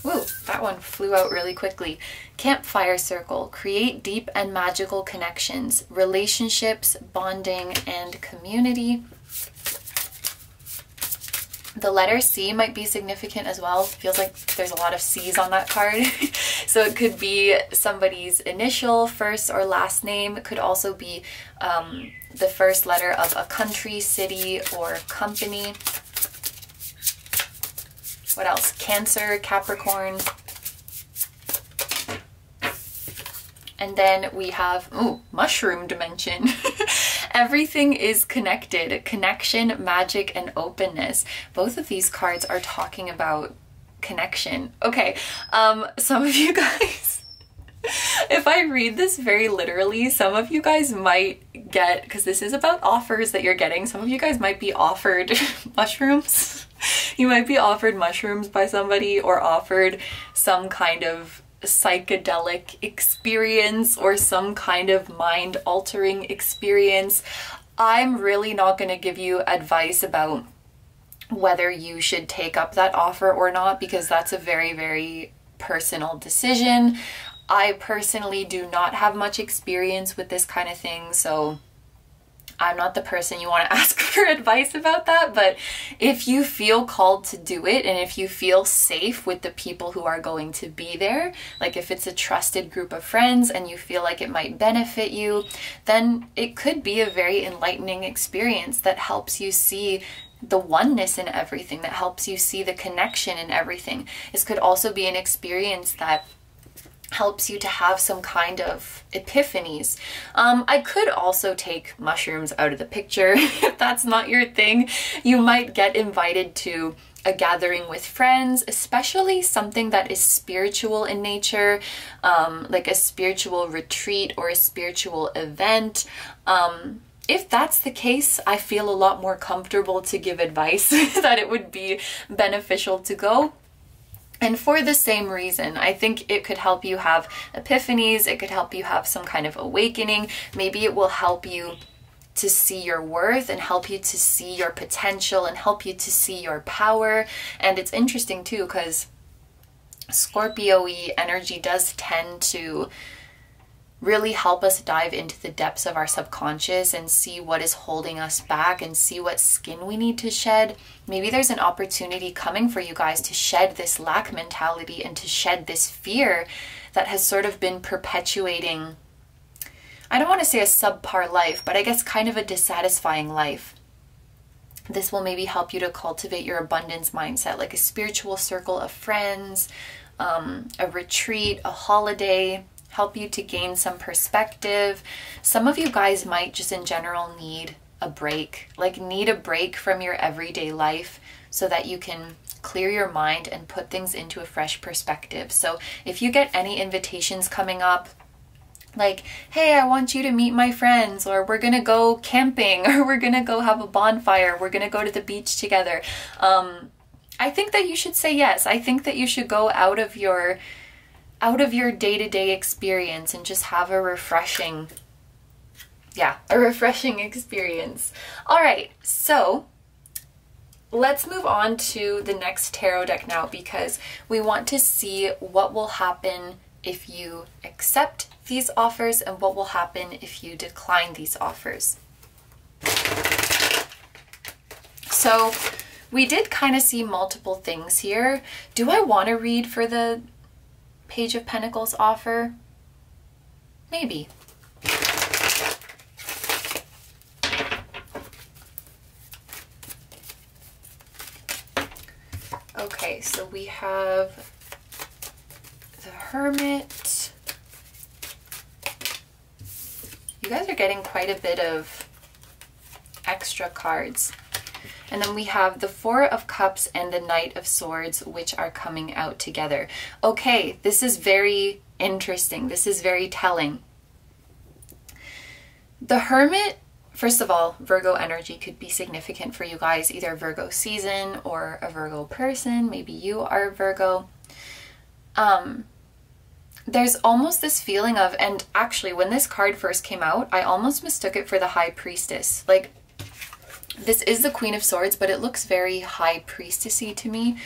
Whoa, that one flew out really quickly. Campfire circle. Create deep and magical connections, relationships, bonding, and community. The letter C might be significant as well. Feels like there's a lot of C's on that card. So it could be somebody's initial, first or last name. It could also be um, the first letter of a country, city, or company. What else? Cancer, Capricorn. And then we have, ooh, mushroom dimension. Everything is connected. Connection, magic, and openness. Both of these cards are talking about connection. Okay, um, some of you guys, if I read this very literally, some of you guys might get, because this is about offers that you're getting, some of you guys might be offered mushrooms. You might be offered mushrooms by somebody, or offered some kind of psychedelic experience, or some kind of mind-altering experience. I'm really not going to give you advice about whether you should take up that offer or not, because that's a very, very personal decision. I personally do not have much experience with this kind of thing, so I'm not the person you want to ask for advice about that, but if you feel called to do it, and if you feel safe with the people who are going to be there, like if it's a trusted group of friends and you feel like it might benefit you, then it could be a very enlightening experience that helps you see the oneness in everything, that helps you see the connection in everything. This could also be an experience that helps you to have some kind of epiphanies. Um, I could also take mushrooms out of the picture if that's not your thing. You might get invited to a gathering with friends, especially something that is spiritual in nature, um, like a spiritual retreat or a spiritual event. Um, If that's the case, I feel a lot more comfortable to give advice that it would be beneficial to go. And for the same reason, I think it could help you have epiphanies, it could help you have some kind of awakening, maybe it will help you to see your worth and help you to see your potential and help you to see your power. And it's interesting too, because Scorpio-y energy does tend to really help us dive into the depths of our subconscious and see what is holding us back and see what skin we need to shed. Maybe there's an opportunity coming for you guys to shed this lack mentality and to shed this fear that has sort of been perpetuating, I don't want to say a subpar life, but I guess kind of a dissatisfying life. This will maybe help you to cultivate your abundance mindset, like a spiritual circle of friends, um, a retreat, a holiday, help you to gain some perspective. Some of you guys might just in general need a break, like need a break from your everyday life so that you can clear your mind and put things into a fresh perspective. So if you get any invitations coming up, like, hey, I want you to meet my friends, or we're gonna go camping, or we're gonna go have a bonfire, we're gonna go to the beach together. Um, I think that you should say yes. I think that you should go out of your out of your day-to-day experience and just have a refreshing, yeah, a refreshing experience. All right, so let's move on to the next tarot deck now, because we want to see what will happen if you accept these offers and what will happen if you decline these offers. So we did kind of see multiple things here. Do I want to read for the Page of Pentacles offer? Maybe. Okay, so we have the Hermit. You guys are getting quite a bit of extra cards. And then we have the Four of Cups and the Knight of Swords, which are coming out together. Okay, this is very interesting. This is very telling. The Hermit, first of all, Virgo energy could be significant for you guys, either Virgo season or a Virgo person. Maybe you are Virgo. Um, there's almost this feeling of, and actually when this card first came out, I almost mistook it for the High Priestess. Like, this is the Queen of Swords, but it looks very High Priestessy to me.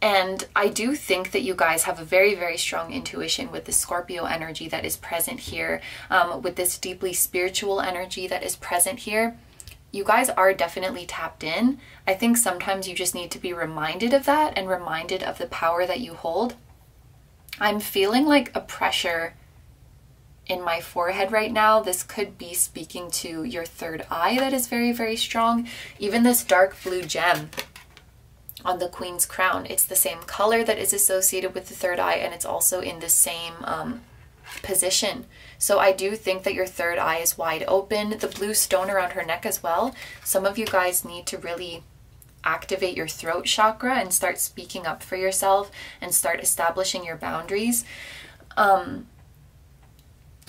And I do think that you guys have a very, very strong intuition with the Scorpio energy that is present here, um, with this deeply spiritual energy that is present here. You guys are definitely tapped in. I think sometimes you just need to be reminded of that and reminded of the power that you hold. I'm feeling like a pressure in my forehead right now. This could be speaking to your third eye that is very, very strong. Even this dark blue gem on the Queen's crown, it's the same color that is associated with the third eye, and it's also in the same um, position. So I do think that your third eye is wide open. The blue stone around her neck as well. Some of you guys need to really activate your throat chakra and start speaking up for yourself and start establishing your boundaries. Um,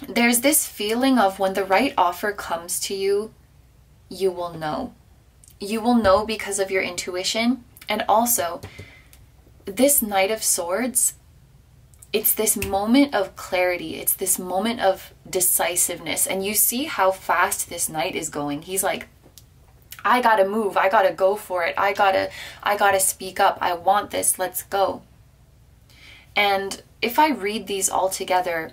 There's this feeling of when the right offer comes to you, you will know. You will know because of your intuition. And also, this Knight of Swords, it's this moment of clarity. It's this moment of decisiveness. And you see how fast this Knight is going. He's like, I gotta move. I gotta go for it. I gotta, I gotta speak up. I want this. Let's go. And if I read these all together,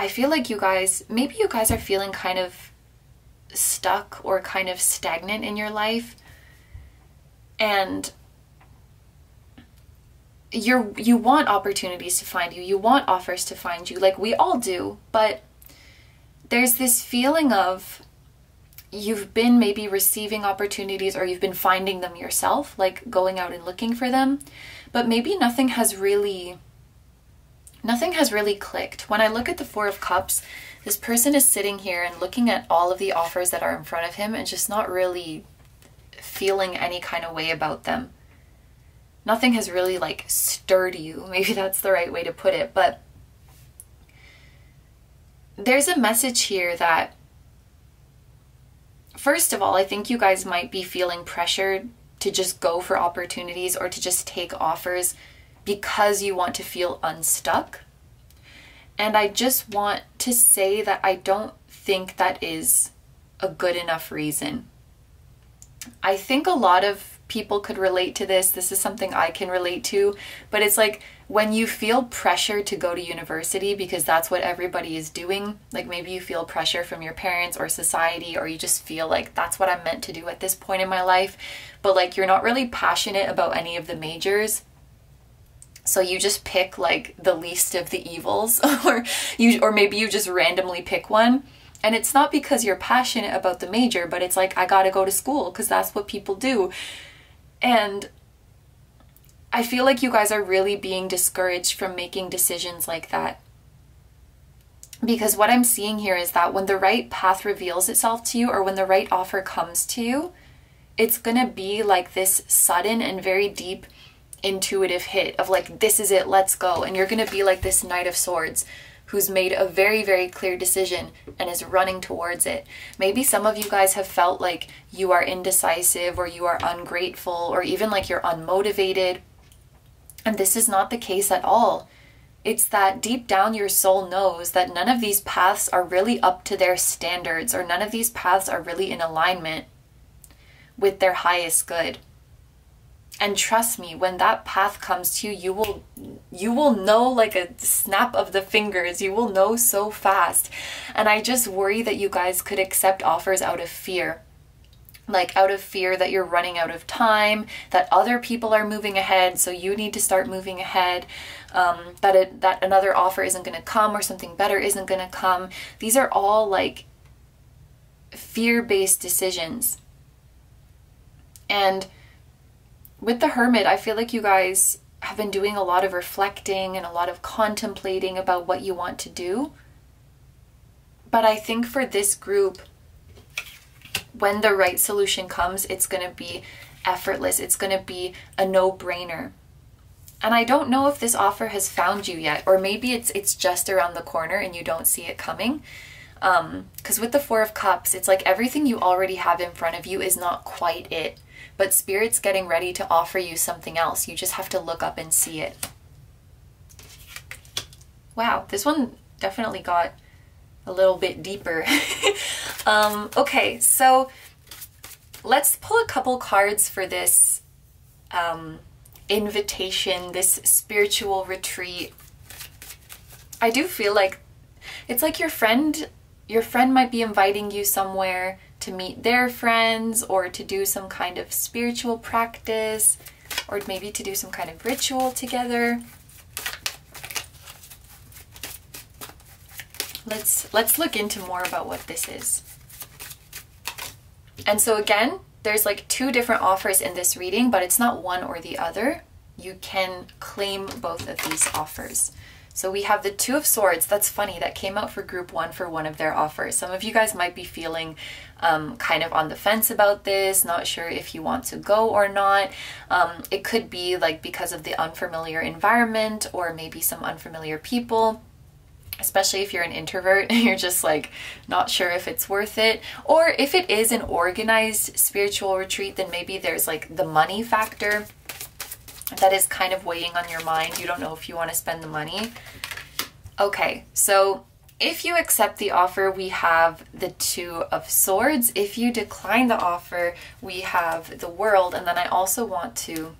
I feel like you guys, maybe you guys are feeling kind of stuck or kind of stagnant in your life, and you're, you want opportunities to find you, you want offers to find you, like we all do, but there's this feeling of you've been maybe receiving opportunities or you've been finding them yourself, like going out and looking for them, but maybe nothing has really nothing has really clicked. When I look at the Four of Cups, this person is sitting here and looking at all of the offers that are in front of him and just not really feeling any kind of way about them. Nothing has really like stirred you. Maybe that's the right way to put it, but there's a message here that, first of all, I think you guys might be feeling pressured to just go for opportunities or to just take offers because you want to feel unstuck. And I just want to say that I don't think that is a good enough reason. I think a lot of people could relate to this. This is something I can relate to, but it's like when you feel pressure to go to university because that's what everybody is doing, like maybe you feel pressure from your parents or society, or you just feel like that's what I'm meant to do at this point in my life, but like you're not really passionate about any of the majors. So you just pick like the least of the evils, or you, or maybe you just randomly pick one. And it's not because you're passionate about the major, but it's like, I gotta go to school because that's what people do. And I feel like you guys are really being discouraged from making decisions like that. Because what I'm seeing here is that when the right path reveals itself to you, or when the right offer comes to you, it's gonna be like this sudden and very deep intuitive hit of like, this is it, let's go. And you're gonna be like this Knight of Swords who's made a very, very clear decision and is running towards it. Maybe some of you guys have felt like you are indecisive, or you are ungrateful, or even like you're unmotivated. And this is not the case at all. It's that deep down your soul knows that none of these paths are really up to their standards, or none of these paths are really in alignment with their highest good. And trust me, when that path comes to you, you will, you will know like a snap of the fingers. You will know so fast. And I just worry that you guys could accept offers out of fear. Like out of fear that you're running out of time, that other people are moving ahead, so you need to start moving ahead, um, that, it, that another offer isn't going to come, or something better isn't going to come. These are all like fear-based decisions. And with the Hermit, I feel like you guys have been doing a lot of reflecting and a lot of contemplating about what you want to do. But I think for this group, when the right solution comes, it's going to be effortless. It's going to be a no-brainer. And I don't know if this offer has found you yet, or maybe it's it's just around the corner and you don't see it coming. Um, because with the Four of Cups, it's like everything you already have in front of you is not quite it. But Spirit's getting ready to offer you something else. You just have to look up and see it. Wow, this one definitely got a little bit deeper. um, okay, so let's pull a couple cards for this um, invitation, this spiritual retreat. I do feel like it's like your friend, your friend might be inviting you somewhere to meet their friends, or to do some kind of spiritual practice, or maybe to do some kind of ritual together. Let's, let's look into more about what this is. And so again, there's like two different offers in this reading, but it's not one or the other. You can claim both of these offers. So we have the Two of Swords. That's funny, that came out for group one for one of their offers. Some of you guys might be feeling um, kind of on the fence about this, not sure if you want to go or not. Um, it could be like because of the unfamiliar environment, or maybe some unfamiliar people, especially if you're an introvert, you're just like not sure if it's worth it. Or if it is an organized spiritual retreat, then maybe there's like the money factor that is kind of weighing on your mind. You don't know if you want to spend the money. Okay, so if you accept the offer, we have the Two of Swords. If you decline the offer, we have the World. And then I also want to,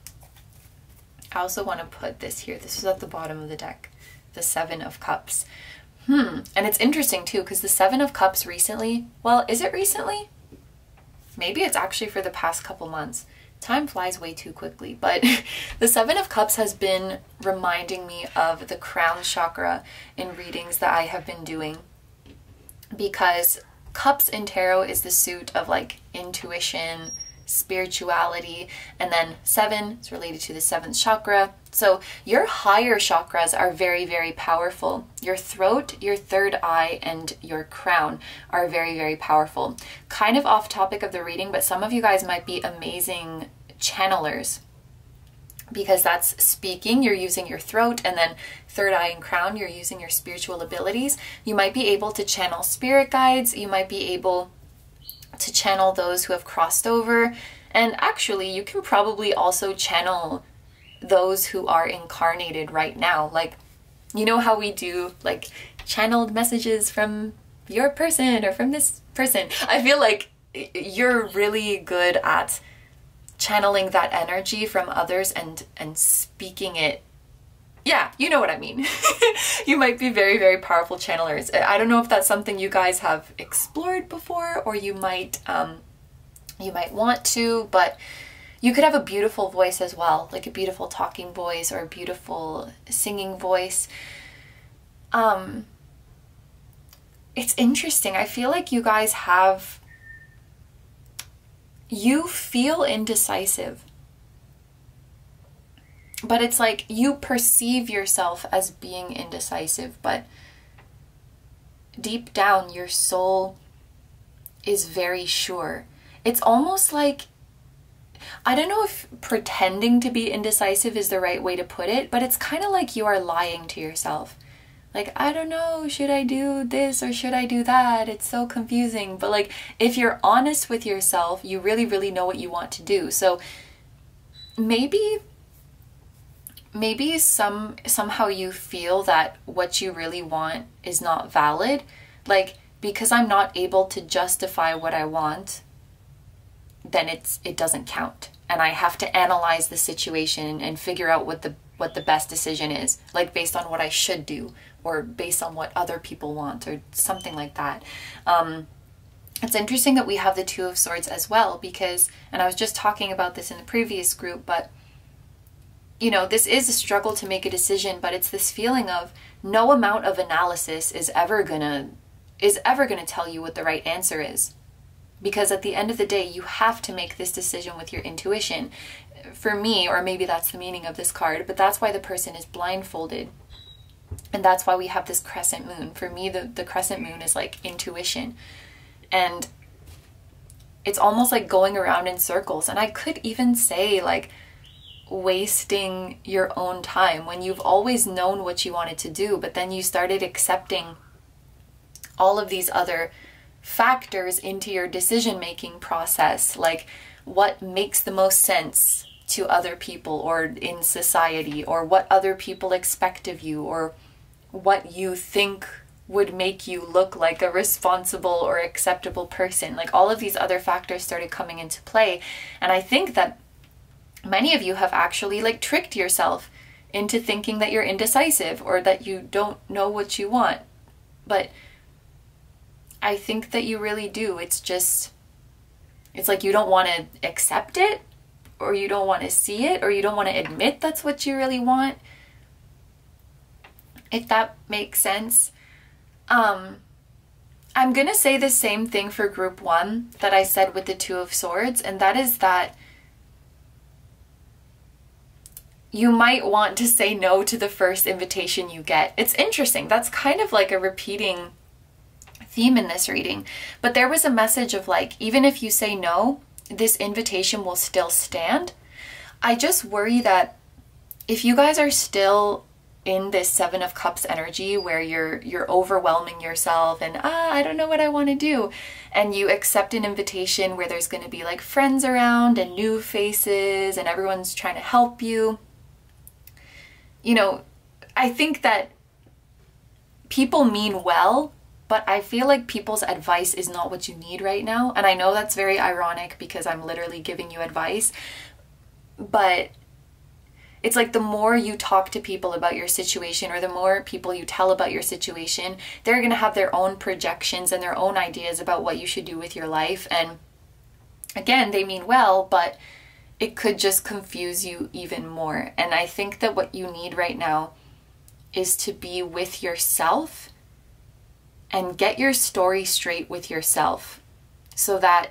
I also want to put this here. This is at the bottom of the deck, the Seven of Cups. Hmm, and it's interesting too, because the Seven of Cups recently, well, is it recently? Maybe it's actually for the past couple months. Time flies way too quickly, but the Seven of Cups has been reminding me of the crown chakra in readings that I have been doing, because cups in tarot is the suit of like intuition, spirituality, and then seven is related to the seventh chakra. So your higher chakras are very, very powerful. Your throat, your third eye, and your crown are very, very powerful. Kind of off topic of the reading, but some of you guys might be amazing channelers, because that's speaking, you're using your throat, and then third eye and crown, you're using your spiritual abilities. You might be able to channel spirit guides, you might be able to channel those who have crossed over, and actually you can probably also channel those who are incarnated right now. Like, you know how we do like channeled messages from your person or from this person? I feel like you're really good at channeling that energy from others and and speaking it. Yeah, you know what I mean. You might be very, very powerful channelers. I don't know if that's something you guys have explored before, or you might um you might want to, but you could have a beautiful voice as well, like a beautiful talking voice or a beautiful singing voice. Um it's interesting. I feel like you guys have you feel indecisive, but it's like you perceive yourself as being indecisive, but deep down your soul is very sure. It's almost like, I don't know if pretending to be indecisive is the right way to put it, but it's kind of like you are lying to yourself. Like, I don't know, should I do this or should I do that? It's so confusing. But like, if you're honest with yourself, you really, really know what you want to do. So maybe, maybe some, somehow you feel that what you really want is not valid. Like, because I'm not able to justify what I want, then it's, it doesn't count. And I have to analyze the situation and figure out what the what the best decision is, like based on what I should do or based on what other people want or something like that. Um, it's interesting that we have the Two of Swords as well, because, and I was just talking about this in the previous group, but you know, this is a struggle to make a decision, but it's this feeling of no amount of analysis is ever gonna, is ever gonna tell you what the right answer is. Because at the end of the day, you have to make this decision with your intuition. For me, or maybe that's the meaning of this card, but that's why the person is blindfolded. And that's why we have this crescent moon. For me, the, the crescent moon is like intuition. And it's almost like going around in circles. And I could even say like wasting your own time when you've always known what you wanted to do, but then you started accepting all of these other factors into your decision-making process, like what makes the most sense to other people or in society, or what other people expect of you, or what you think would make you look like a responsible or acceptable person. Like all of these other factors started coming into play, and I think that many of you have actually like tricked yourself into thinking that you're indecisive or that you don't know what you want, but I think that you really do. It's just, it's like you don't want to accept it, or you don't want to see it, or you don't want to admit that's what you really want. If that makes sense. Um, I'm going to say the same thing for group one that I said with the Two of Swords, and that is that you might want to say no to the first invitation you get. It's interesting. That's kind of like a repeating theme in this reading, but there was a message of like, even if you say no, this invitation will still stand. I just worry that if you guys are still in this Seven of Cups energy where you're you're overwhelming yourself and ah, I don't know what I want to do, and you accept an invitation where there's going to be like friends around and new faces and everyone's trying to help you, you know, I think that people mean well, but I feel like people's advice is not what you need right now. And I know that's very ironic because I'm literally giving you advice, but it's like the more you talk to people about your situation, or the more people you tell about your situation, they're gonna have their own projections and their own ideas about what you should do with your life. And again, they mean well, but it could just confuse you even more. And I think that what you need right now is to be with yourself and get your story straight with yourself, so that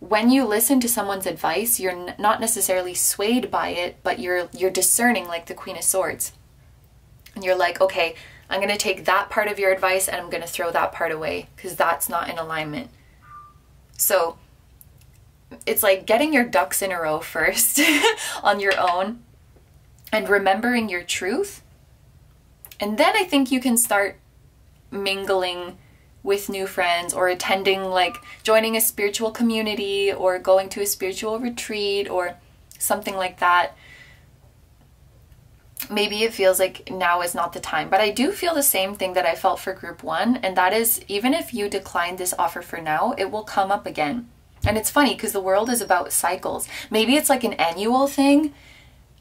when you listen to someone's advice, you're n not necessarily swayed by it, but you're you're discerning, like the Queen of Swords. And you're like, okay, I'm going to take that part of your advice and I'm going to throw that part away because that's not in alignment. So it's like getting your ducks in a row first on your own and remembering your truth. And then I think you can start mingling with new friends or attending, like joining a spiritual community or going to a spiritual retreat or something like that. Maybe it feels like now is not the time, but I do feel the same thing that I felt for group one, and that is even if you decline this offer for now, it will come up again. And it's funny because the world is about cycles. Maybe it's like an annual thing,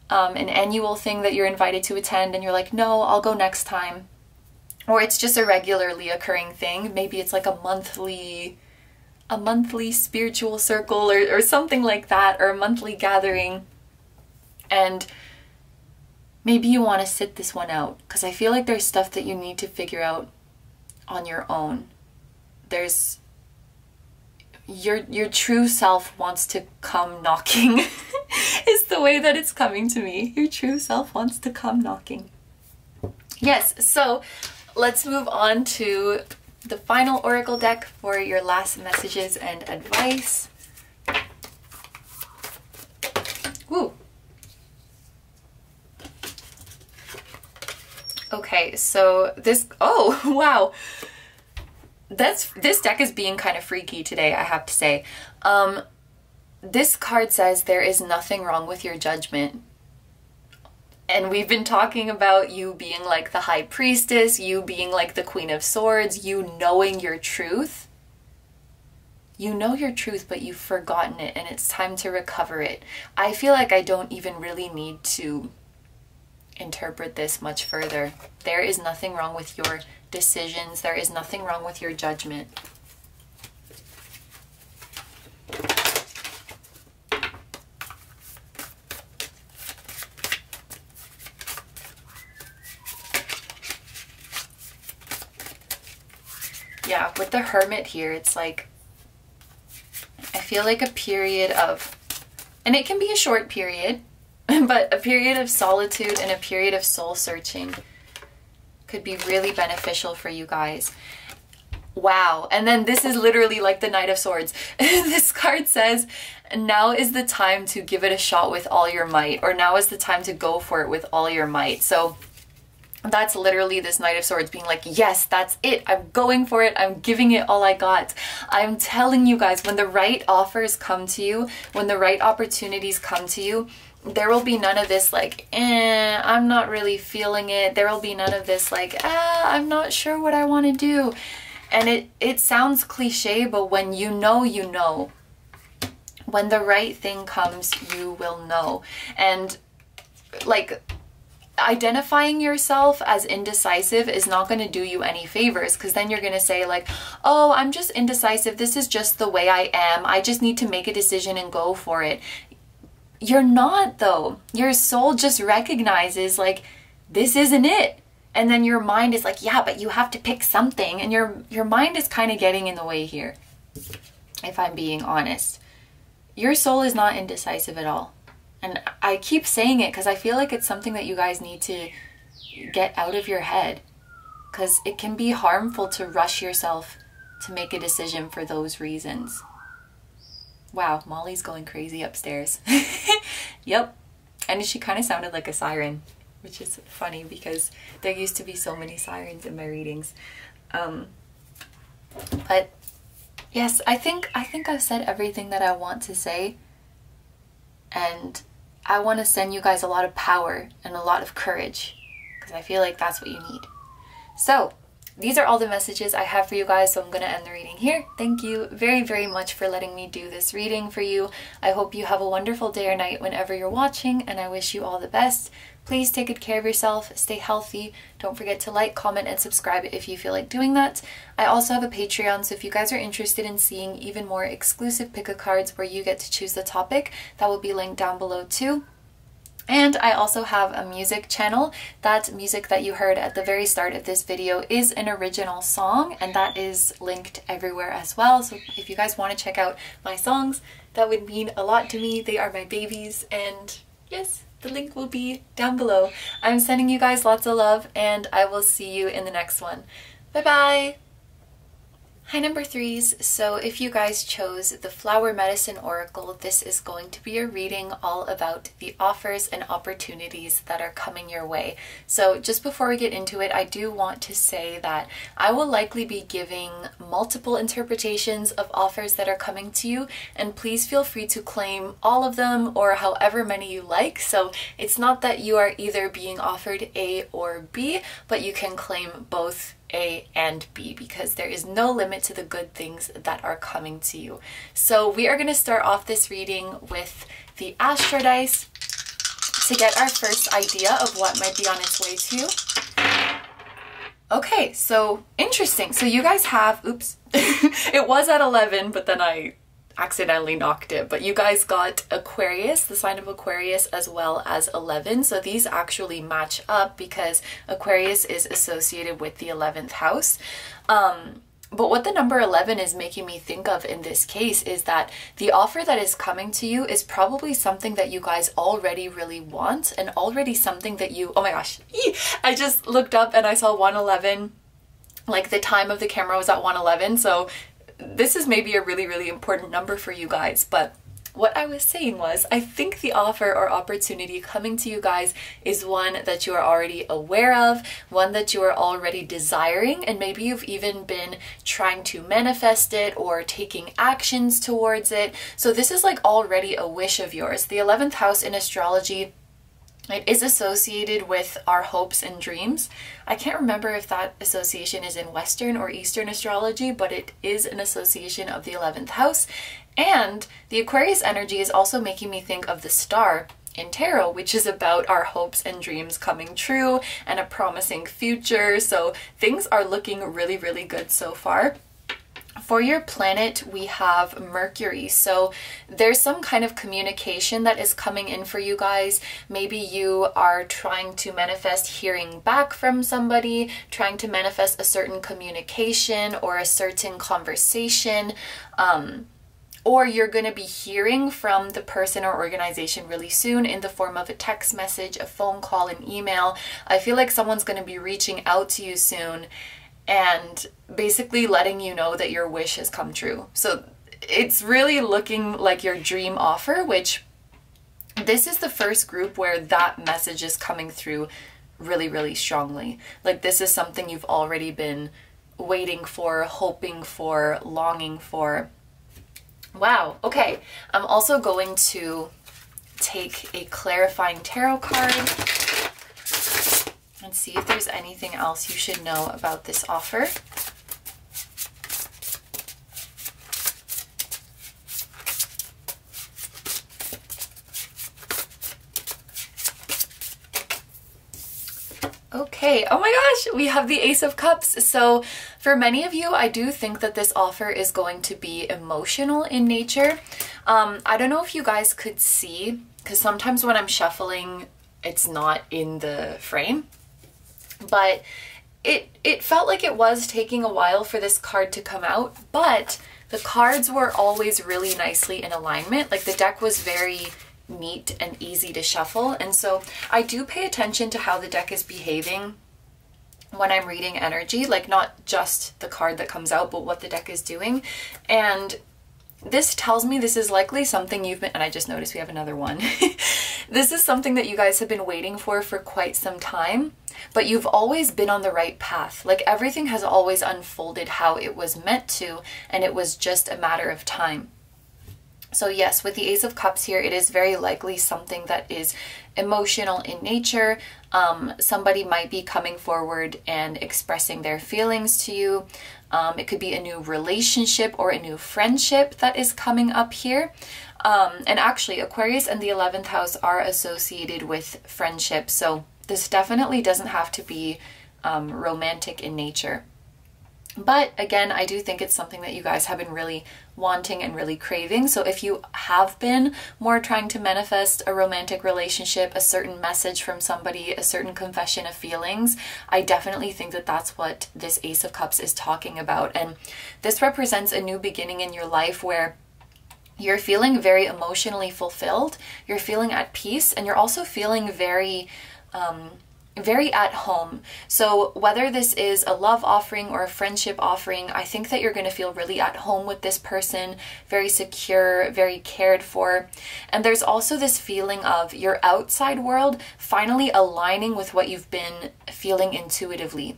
um, an annual thing that you're invited to attend and you're like, no, I'll go next time. Or it's just a regularly occurring thing. Maybe it's like a monthly, a monthly spiritual circle or, or something like that, or a monthly gathering. And maybe you want to sit this one out because I feel like there's stuff that you need to figure out on your own. There's your, your true self wants to come knocking is the way that it's coming to me. Your true self wants to come knocking. Yes, so let's move on to the final oracle deck for your last messages and advice. Ooh. Okay, so this, oh, wow. That's, this deck is being kind of freaky today, I have to say. Um, this card says there is nothing wrong with your judgment. And we've been talking about you being like the High Priestess, you being like the Queen of Swords, you knowing your truth. You know your truth, but you've forgotten it, and it's time to recover it. I feel like I don't even really need to interpret this much further. There is nothing wrong with your decisions. There is nothing wrong with your judgment. Yeah, with the Hermit here, it's like, I feel like a period of, and it can be a short period, but a period of solitude and a period of soul searching could be really beneficial for you guys. Wow. And then this is literally like the Knight of Swords. This card says, now is the time to give it a shot with all your might, or now is the time to go for it with all your might. So that's literally this Knight of Swords being like, yes, that's it. I'm going for it. I'm giving it all I got. I'm telling you guys, when the right offers come to you, when the right opportunities come to you, there will be none of this like, eh, I'm not really feeling it. There will be none of this like, ah, I'm not sure what I want to do. And it, it sounds cliche, but when you know, you know. When the right thing comes, you will know. And like, identifying yourself as indecisive is not going to do you any favors, because then you're going to say like, oh, I'm just indecisive. This is just the way I am. I just need to make a decision and go for it. You're not, though. Your soul just recognizes like, this isn't it. And then your mind is like, yeah, but you have to pick something. And your, your mind is kind of getting in the way here, if I'm being honest. Your soul is not indecisive at all. And I keep saying it because I feel like it's something that you guys need to get out of your head, because it can be harmful to rush yourself to make a decision for those reasons. Wow, Molly's going crazy upstairs. Yep. And she kind of sounded like a siren, which is funny because there used to be so many sirens in my readings. Um, but yes, I think, I think I've said everything that I want to say. And I want to send you guys a lot of power and a lot of courage, because I feel like that's what you need. So these are all the messages I have for you guys, so I'm going to end the reading here. Thank you very, very much for letting me do this reading for you. I hope you have a wonderful day or night whenever you're watching, and I wish you all the best. Please take good care of yourself, stay healthy. Don't forget to like, comment, and subscribe if you feel like doing that. I also have a Patreon, so if you guys are interested in seeing even more exclusive pick-a-cards where you get to choose the topic, that will be linked down below too. And I also have a music channel. That music that you heard at the very start of this video is an original song, and that is linked everywhere as well. So if you guys want to check out my songs, that would mean a lot to me. They are my babies, and yes, the link will be down below. I'm sending you guys lots of love, and I will see you in the next one. Bye-bye! Hi number threes, so if you guys chose the Flower Medicine Oracle, this is going to be a reading all about the offers and opportunities that are coming your way. So just before we get into it, I do want to say that I will likely be giving multiple interpretations of offers that are coming to you, and please feel free to claim all of them or however many you like. So it's not that you are either being offered A or B, but you can claim both A and B, because there is no limit to the good things that are coming to you. So we are going to start off this reading with the Astro Dice to get our first idea of what might be on its way to you. Okay, so interesting. So you guys have, oops, it was at eleven, but then I accidentally knocked it, but you guys got Aquarius, the sign of Aquarius, as well as eleven. So these actually match up because Aquarius is associated with the eleventh house. Um, but what the number eleven is making me think of in this case is that the offer that is coming to you is probably something that you guys already really want, and already something that you, oh my gosh, ee, I just looked up and I saw one eleven, like the time of the camera was at one eleven. So this is maybe a really, really important number for you guys, but what I was saying was, I think the offer or opportunity coming to you guys is one that you are already aware of, one that you are already desiring, and maybe you've even been trying to manifest it or taking actions towards it. So this is like already a wish of yours. The eleventh house in astrology, it is associated with our hopes and dreams. I can't remember if that association is in Western or Eastern astrology, but it is an association of the eleventh house. And the Aquarius energy is also making me think of the star in tarot, which is about our hopes and dreams coming true and a promising future. So things are looking really, really good so far. For your planet, we have Mercury. So there's some kind of communication that is coming in for you guys. Maybe you are trying to manifest hearing back from somebody, trying to manifest a certain communication or a certain conversation. Um, or you're going to be hearing from the person or organization really soon in the form of a text message, a phone call, an email. I feel like someone's going to be reaching out to you soon and basically letting you know that your wish has come true. So it's really looking like your dream offer, which this is the first group where that message is coming through really, really strongly. Like this is something you've already been waiting for, hoping for, longing for. Wow, okay. I'm also going to take a clarifying tarot card and see if there's anything else you should know about this offer. Okay, oh my gosh, we have the Ace of Cups. So for many of you, I do think that this offer is going to be emotional in nature. Um, I don't know if you guys could see, because sometimes when I'm shuffling, it's not in the frame. But it it felt like it was taking a while for this card to come out, but the cards were always really nicely in alignment. Like the deck was very neat and easy to shuffle, and so I do pay attention to how the deck is behaving when I'm reading energy, like not just the card that comes out, but what the deck is doing. And this tells me this is likely something you've been, and I just noticed we have another one. This is something that you guys have been waiting for for quite some time, but you've always been on the right path. Like everything has always unfolded how it was meant to, and it was just a matter of time. So yes, with the Ace of Cups here, it is very likely something that is emotional in nature. Um, somebody might be coming forward and expressing their feelings to you. Um, it could be a new relationship or a new friendship that is coming up here. Um, and actually, Aquarius and the eleventh house are associated with friendship, so this definitely doesn't have to be um, romantic in nature. But again, I do think it's something that you guys have been really wanting and really craving. So if you have been more trying to manifest a romantic relationship, a certain message from somebody, a certain confession of feelings, I definitely think that that's what this Ace of Cups is talking about. And this represents a new beginning in your life where you're feeling very emotionally fulfilled, you're feeling at peace, and you're also feeling very, um, very at home. So whether this is a love offering or a friendship offering, I think that you're going to feel really at home with this person, very secure, very cared for. And there's also this feeling of your outside world finally aligning with what you've been feeling intuitively.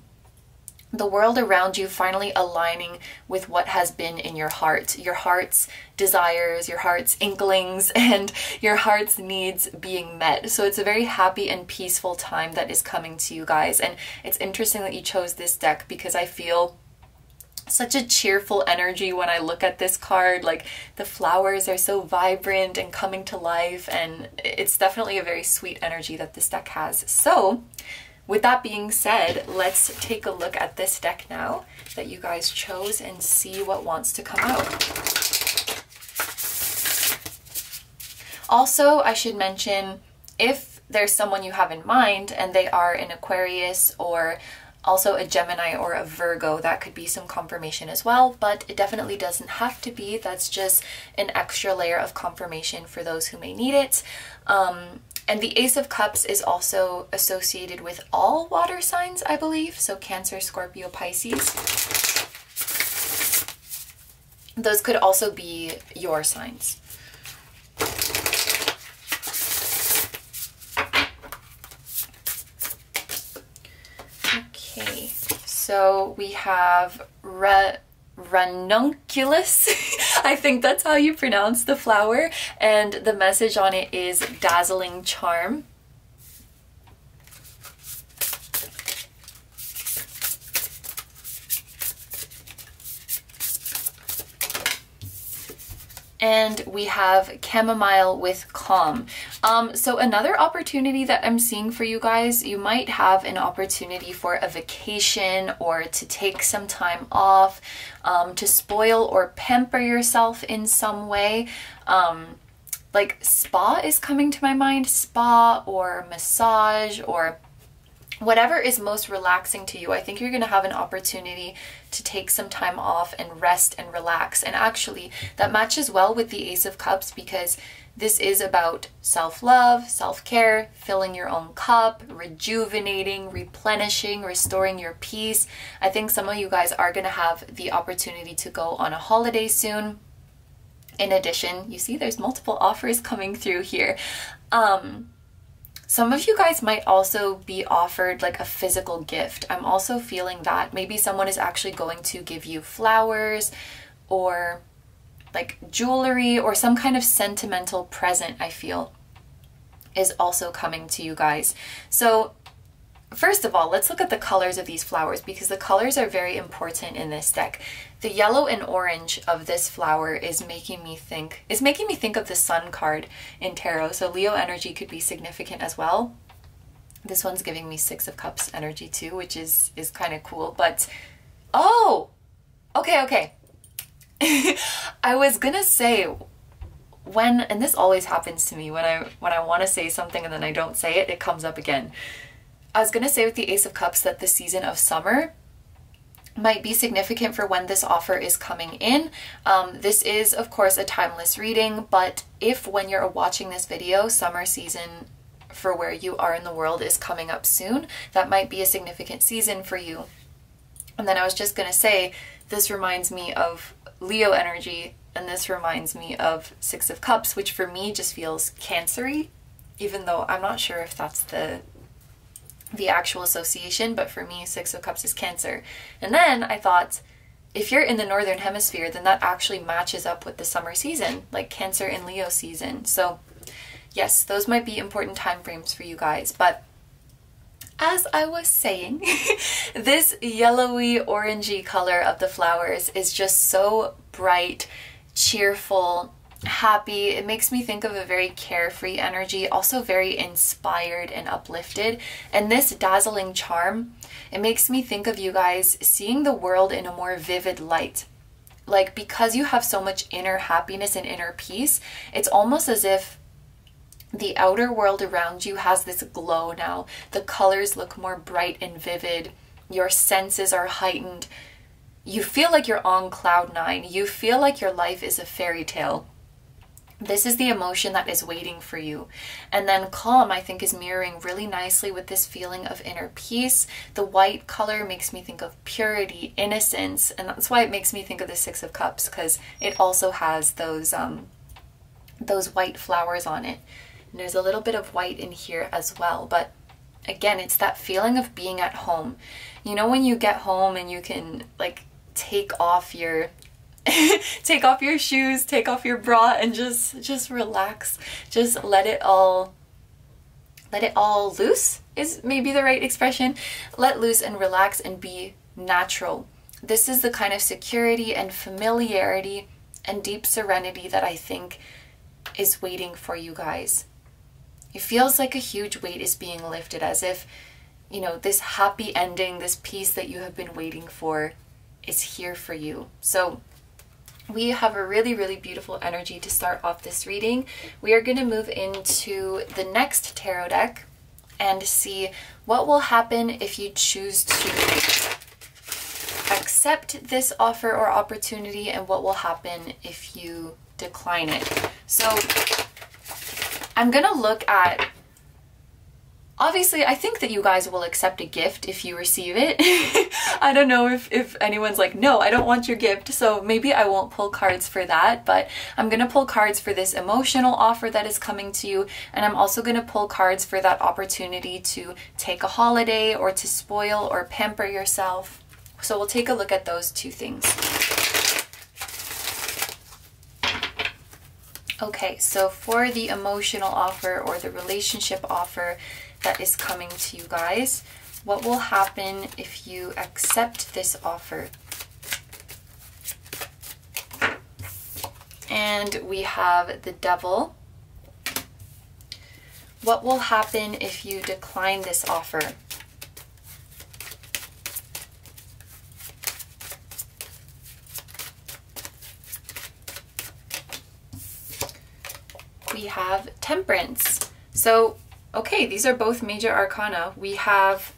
The world around you finally aligning with what has been in your heart, your heart's desires, your heart's inklings, and your heart's needs being met. So it's a very happy and peaceful time that is coming to you guys. And it's interesting that you chose this deck because I feel such a cheerful energy when I look at this card. Like, the flowers are so vibrant and coming to life, and it's definitely a very sweet energy that this deck has. So with that being said, let's take a look at this deck now that you guys chose and see what wants to come out. Also, I should mention, if there's someone you have in mind and they are an Aquarius or also a Gemini or a Virgo, that could be some confirmation as well, but it definitely doesn't have to be. That's just an extra layer of confirmation for those who may need it. Um, And the Ace of Cups is also associated with all water signs, I believe. So Cancer, Scorpio, Pisces. Those could also be your signs. Okay, so we have Ra Ranunculus. I think that's how you pronounce the flower, and the message on it is dazzling charm. And we have chamomile with calm. Um, so another opportunity that I'm seeing for you guys, you might have an opportunity for a vacation or to take some time off, um, to spoil or pamper yourself in some way. Um, like spa is coming to my mind, spa or massage or whatever is most relaxing to you. I think you're going to have an opportunity to take some time off and rest and relax. And actually, that matches well with the Ace of Cups because this is about self-love, self-care, filling your own cup, rejuvenating, replenishing, restoring your peace. I think some of you guys are going to have the opportunity to go on a holiday soon. In addition, you see there's multiple offers coming through here. Um... Some of you guys might also be offered like a physical gift. I'm also feeling that. Maybe someone is actually going to give you flowers or like jewelry or some kind of sentimental present, I feel, is also coming to you guys. So first of all, let's look at the colors of these flowers because the colors are very important in this deck. The yellow and orange of this flower is making me think, is making me think of the sun card in tarot. So Leo energy could be significant as well. This one's giving me Six of Cups energy too, which is, is kind of cool, but oh, okay, okay. I was gonna say when, and this always happens to me when I, when I want to say something and then I don't say it, it comes up again. I was going to say with the Ace of Cups that the season of summer might be significant for when this offer is coming in. Um, this is, of course, a timeless reading, but if when you're watching this video, summer season for where you are in the world is coming up soon, that might be a significant season for you. And then I was just going to say, this reminds me of Leo energy, and this reminds me of Six of Cups, which for me just feels Cancer-y, even though I'm not sure if that's the the actual association, but for me Six of Cups is Cancer. And then I thought, if you're in the northern hemisphere, then that actually matches up with the summer season, like Cancer and Leo season. So yes, those might be important time frames for you guys. But as I was saying, this yellowy orangey color of the flowers is just so bright, cheerful, happy. It makes me think of a very carefree energy, also very inspired and uplifted. And this dazzling charm, it makes me think of you guys seeing the world in a more vivid light. Like, because you have so much inner happiness and inner peace, it's almost as if the outer world around you has this glow now. The colors look more bright and vivid. Your senses are heightened. You feel like you're on cloud nine. You feel like your life is a fairy tale. This is the emotion that is waiting for you. And then calm, I think, is mirroring really nicely with this feeling of inner peace. The white color makes me think of purity, innocence, and that's why it makes me think of the Six of Cups, because it also has those, um, those white flowers on it. And there's a little bit of white in here as well, but again, it's that feeling of being at home. You know, when you get home and you can, like, take off your... take off your shoes, take off your bra, and just just relax. Just let it all let it all loose is maybe the right expression. Let loose and relax and be natural. This is the kind of security and familiarity and deep serenity that I think is waiting for you guys. It feels like a huge weight is being lifted, as if, you know, this happy ending, this peace that you have been waiting for is here for you. So we have a really, really beautiful energy to start off this reading. We are going to move into the next tarot deck and see what will happen if you choose to accept this offer or opportunity, and what will happen if you decline it. So I'm going to look at, obviously, I think that you guys will accept a gift if you receive it. I don't know if, if anyone's like, no, I don't want your gift, so maybe I won't pull cards for that, but I'm going to pull cards for this emotional offer that is coming to you, and I'm also going to pull cards for that opportunity to take a holiday or to spoil or pamper yourself. So we'll take a look at those two things. Okay, so for the emotional offer or the relationship offer that is coming to you guys, what will happen if you accept this offer? And we have the Devil. What will happen if you decline this offer? We have Temperance. So okay, these are both major arcana. We have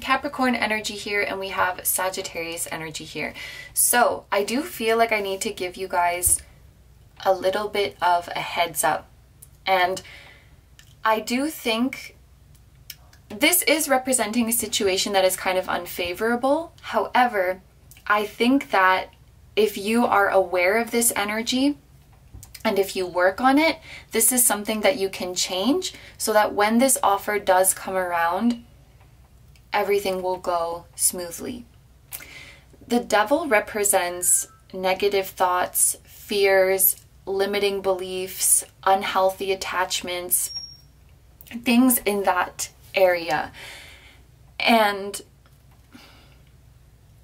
Capricorn energy here, and we have Sagittarius energy here. So I do feel like I need to give you guys a little bit of a heads up. And I do think this is representing a situation that is kind of unfavorable. However, I think that if you are aware of this energy, and if you work on it, this is something that you can change, so that when this offer does come around, everything will go smoothly. The Devil represents negative thoughts, fears, limiting beliefs, unhealthy attachments, things in that area. And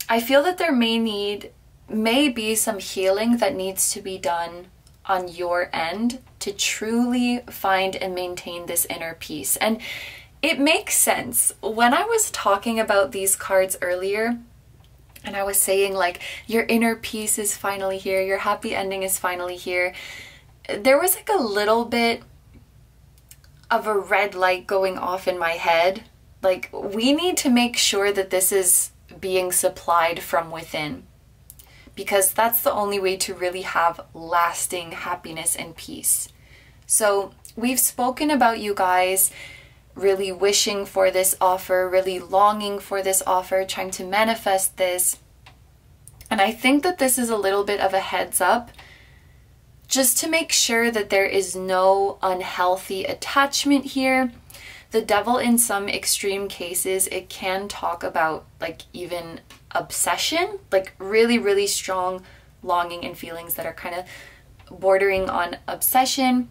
I feel that there may need, may be some healing that needs to be done on your end to truly find and maintain this inner peace. And it makes sense. When I was talking about these cards earlier, and I was saying, like, your inner peace is finally here, your happy ending is finally here, there was like a little bit of a red light going off in my head. Like, we need to make sure that this is being supplied from within, because that's the only way to really have lasting happiness and peace. So we've spoken about you guys really wishing for this offer, really longing for this offer, trying to manifest this. And I think that this is a little bit of a heads up, just to make sure that there is no unhealthy attachment here. The Devil, in some extreme cases, it can talk about, like, even obsession, like really, really strong longing and feelings that are kind of bordering on obsession,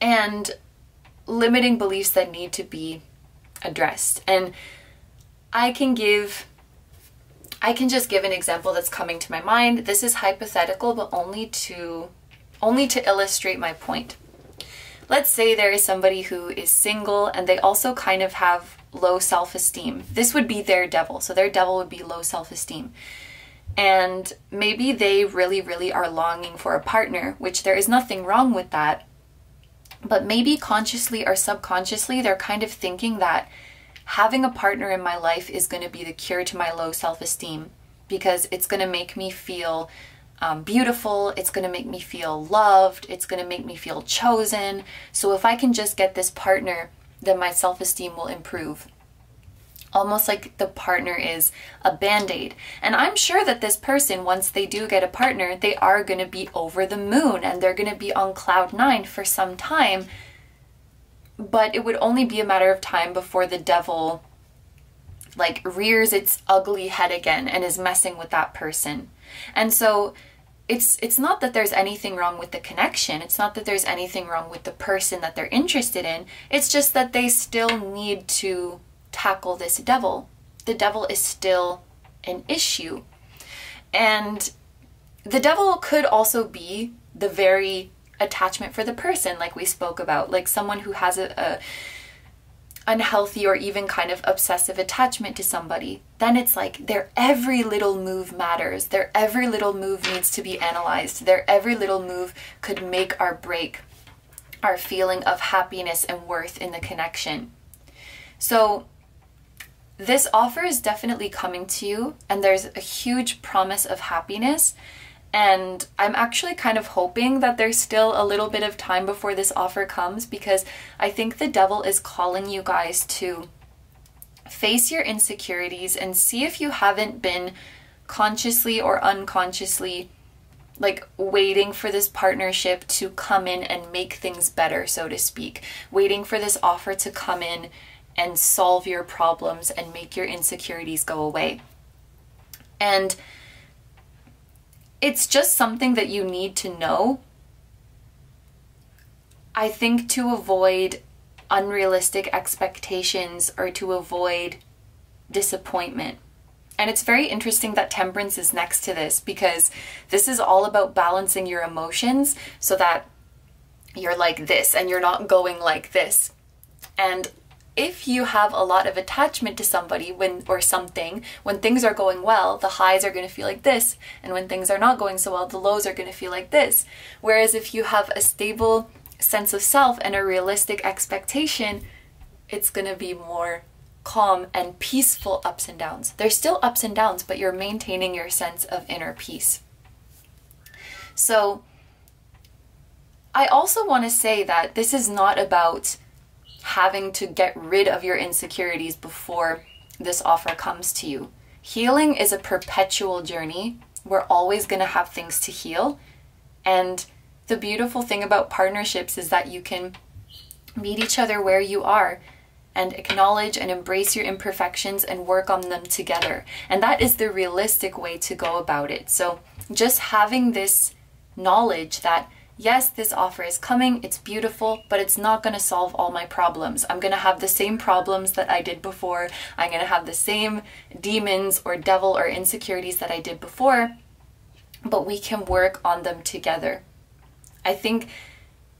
and limiting beliefs that need to be addressed. And I can give, I can just give an example that's coming to my mind. This is hypothetical, but only to, only to illustrate my point. Let's say there is somebody who is single and they also kind of have low self-esteem. This would be their devil. So their devil would be low self-esteem. And maybe they really, really are longing for a partner, which there is nothing wrong with that. But maybe consciously or subconsciously, they're kind of thinking that having a partner in my life is going to be the cure to my low self-esteem, because it's going to make me feel um, beautiful, it's going to make me feel loved, it's going to make me feel chosen. So if I can just get this partner, then my self-esteem will improve. Almost like the partner is a band-aid. And I'm sure that this person, once they do get a partner, they are going to be over the moon and they're going to be on cloud nine for some time. But it would only be a matter of time before the devil like rears its ugly head again and is messing with that person. And so it's it's not that there's anything wrong with the connection. It's not that there's anything wrong with the person that they're interested in. It's just that they still need to tackle this devil. The devil is still an issue. And the devil could also be the very attachment for the person, like we spoke about, like someone who has a, a unhealthy or even kind of obsessive attachment to somebody. Then it's like their every little move matters, their every little move needs to be analyzed, their every little move could make or break our feeling of happiness and worth in the connection. So this offer is definitely coming to you, and there's a huge promise of happiness. And I'm actually kind of hoping that there's still a little bit of time before this offer comes, because I think the devil is calling you guys to face your insecurities and see if you haven't been consciously or unconsciously like waiting for this partnership to come in and make things better, so to speak. Waiting for this offer to come in and solve your problems and make your insecurities go away. And it's just something that you need to know, I think, to avoid unrealistic expectations or to avoid disappointment. And it's very interesting that Temperance is next to this, because this is all about balancing your emotions so that you're like this and you're not going like this. And if you have a lot of attachment to somebody when or something, when things are going well, the highs are going to feel like this, and when things are not going so well, the lows are going to feel like this. Whereas if you have a stable sense of self and a realistic expectation, it's going to be more calm and peaceful ups and downs. There's still ups and downs, but you're maintaining your sense of inner peace. So I also want to say that this is not about having to get rid of your insecurities before this offer comes to you. Healing is a perpetual journey. We're always going to have things to heal. And the beautiful thing about partnerships is that you can meet each other where you are and acknowledge and embrace your imperfections and work on them together. And that is the realistic way to go about it. So just having this knowledge that yes, this offer is coming, it's beautiful, but it's not going to solve all my problems. I'm going to have the same problems that I did before. I'm going to have the same demons or devil or insecurities that I did before, but we can work on them together. I think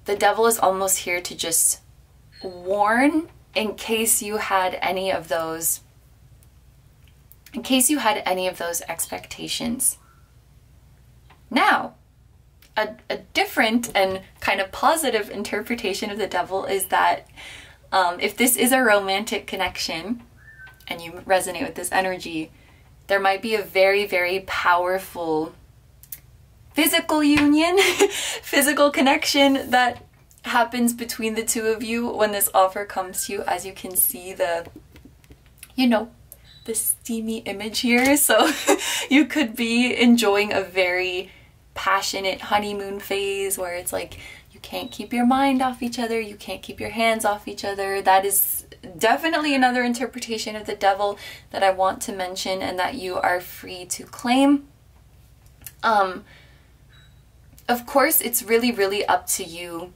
the devil is almost here to just warn in case you had any of those, in case you had any of those expectations. Now, A, a different and kind of positive interpretation of the devil is that um, if this is a romantic connection and you resonate with this energy, there might be a very, very powerful physical union, physical connection that happens between the two of you when this offer comes to you. As you can see, the, you know, the steamy image here. So you could be enjoying a very passionate honeymoon phase where it's like you can't keep your mind off each other, you can't keep your hands off each other. That is definitely another interpretation of the devil that I want to mention and that you are free to claim. Um, of course, it's really, really up to you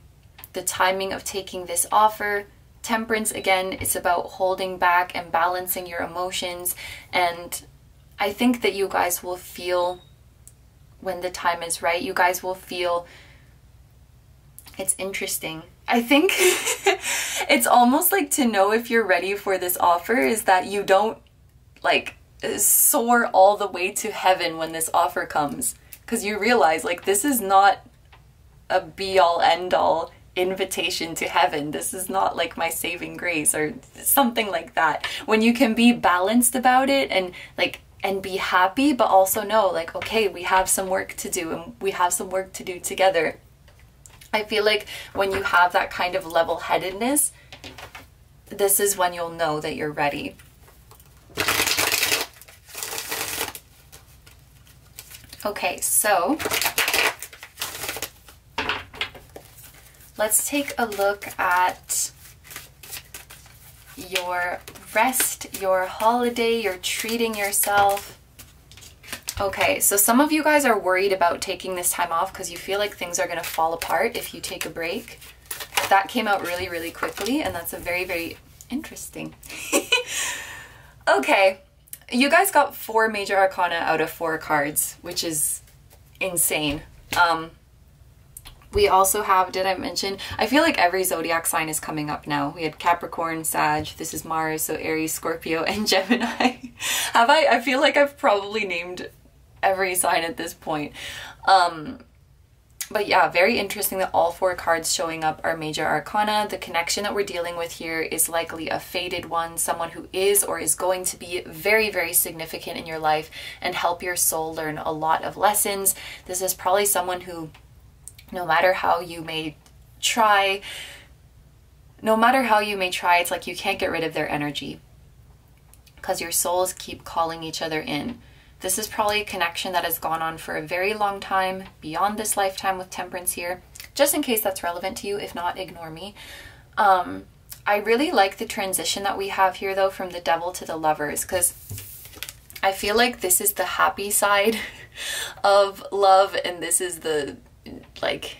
the timing of taking this offer. Temperance, again, it's about holding back and balancing your emotions, and I think that you guys will feel, when the time is right, you guys will feel it's interesting. I think it's almost like, to know if you're ready for this offer is that you don't like soar all the way to heaven when this offer comes, because you realize like this is not a be-all end-all invitation to heaven. This is not like my saving grace or something like that. When you can be balanced about it and like and be happy, but also know like, okay, we have some work to do and we have some work to do together. I feel like when you have that kind of level-headedness, this is when you'll know that you're ready. Okay, so let's take a look at your rest, your holiday, you're treating yourself. Okay, so some of you guys are worried about taking this time off because you feel like things are going to fall apart if you take a break. That came out really, really quickly, and that's a very, very interesting. Okay, you guys got four major arcana out of four cards, which is insane. Um... We also have, did I mention, I feel like every zodiac sign is coming up now. We had Capricorn, Sag, this is Mars, so Aries, Scorpio, and Gemini. Have I, I feel like I've probably named every sign at this point. Um, but yeah, very interesting that all four cards showing up are major arcana. The connection that we're dealing with here is likely a fated one, someone who is or is going to be very, very significant in your life and help your soul learn a lot of lessons. This is probably someone who, no matter how you may try, no matter how you may try, it's like you can't get rid of their energy because your souls keep calling each other in. This is probably a connection that has gone on for a very long time, beyond this lifetime with Temperance here, just in case that's relevant to you. If not, ignore me. Um, I really like the transition that we have here though, from the Devil to the Lovers, because I feel like this is the happy side of love and this is the like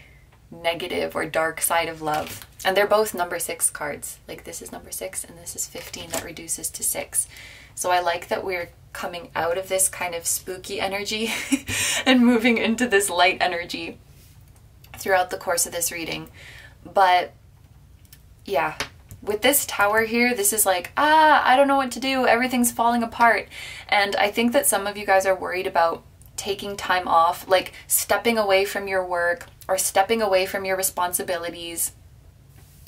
negative or dark side of love, and they're both number six cards. Like this is number six and this is fifteen that reduces to six. So I like that we're coming out of this kind of spooky energy and moving into this light energy throughout the course of this reading. But yeah, with this Tower here, this is like, ah, I don't know what to do, everything's falling apart. And I think that some of you guys are worried about taking time off, like stepping away from your work or stepping away from your responsibilities,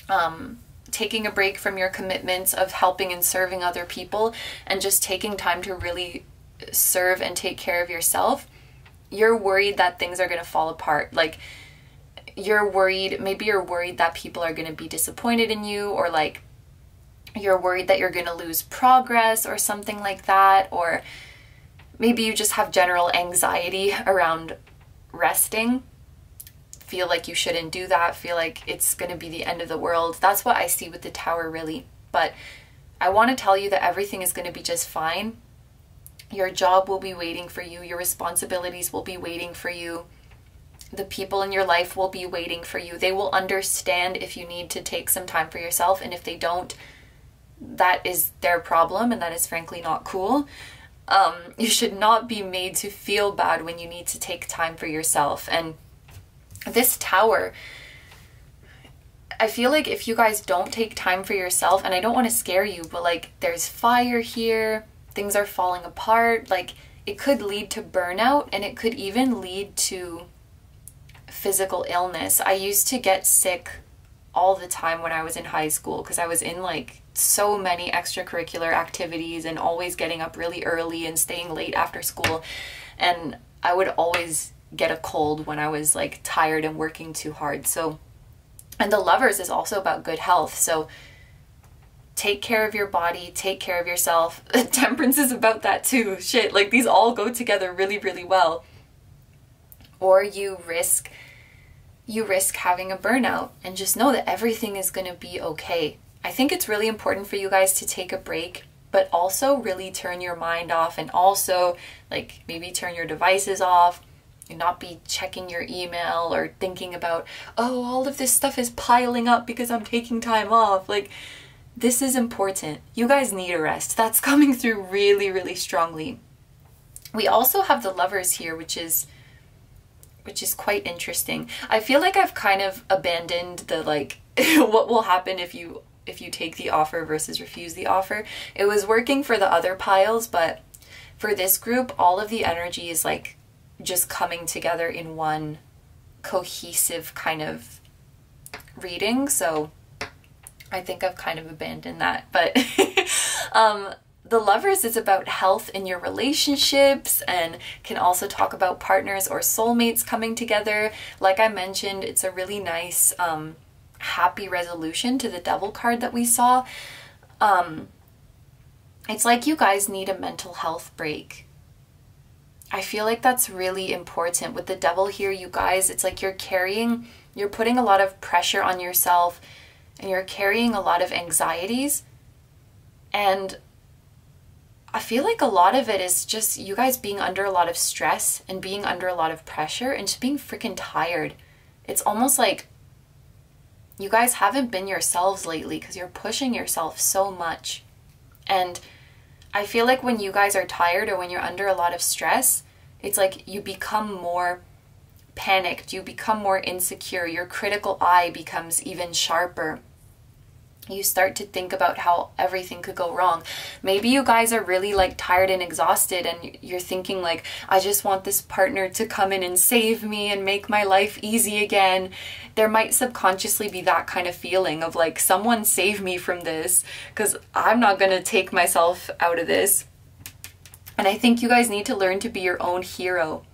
um, taking a break from your commitments of helping and serving other people and just taking time to really serve and take care of yourself. You're worried that things are going to fall apart. Like you're worried, maybe you're worried that people are going to be disappointed in you, or like you're worried that you're going to lose progress or something like that, or maybe you just have general anxiety around resting, feel like you shouldn't do that, feel like it's going to be the end of the world. That's what I see with the Tower really. But I want to tell you that everything is going to be just fine. Your job will be waiting for you, your responsibilities will be waiting for you, the people in your life will be waiting for you. They will understand if you need to take some time for yourself, and if they don't, that is their problem, and that is frankly not cool. Um, you should not be made to feel bad when you need to take time for yourself. And this Tower, I feel like if you guys don't take time for yourself, and I don't want to scare you, but like there's fire here, things are falling apart, like it could lead to burnout and it could even lead to physical illness. I used to get sick all the time when I was in high school because I was in like so many extracurricular activities and always getting up really early and staying late after school, and I would always get a cold when I was like tired and working too hard. So, and the Lovers is also about good health, so take care of your body, take care of yourself. Temperance is about that too. Shit, like these all go together really, really well. Or you risk you risk having a burnout, and just know that everything is going to be okay. I think it's really important for you guys to take a break, but also really turn your mind off, and also like maybe turn your devices off and not be checking your email or thinking about, oh, all of this stuff is piling up because I'm taking time off. Like this is important. You guys need a rest. That's coming through really, really strongly. We also have the Lovers here, which is which is quite interesting. I feel like I've kind of abandoned the like what will happen if you if you take the offer versus refuse the offer. It was working for the other piles, but for this group, all of the energy is like just coming together in one cohesive kind of reading. So I think I've kind of abandoned that, but um the Lovers is about health in your relationships and can also talk about partners or soulmates coming together. Like I mentioned, it's a really nice um, happy resolution to the Devil card that we saw. Um, it's like you guys need a mental health break. I feel like that's really important. With the Devil here, you guys, it's like you're carrying, you're putting a lot of pressure on yourself and you're carrying a lot of anxieties, and I feel like a lot of it is just you guys being under a lot of stress and being under a lot of pressure and just being freaking tired. It's almost like you guys haven't been yourselves lately because you're pushing yourself so much. And I feel like when you guys are tired or when you're under a lot of stress, it's like you become more panicked, you become more insecure, your critical eye becomes even sharper. You start to think about how everything could go wrong. Maybe you guys are really like tired and exhausted and you're thinking like, I just want this partner to come in and save me and make my life easy again. There might subconsciously be that kind of feeling of like, someone save me from this because I'm not going to take myself out of this. And I think you guys need to learn to be your own hero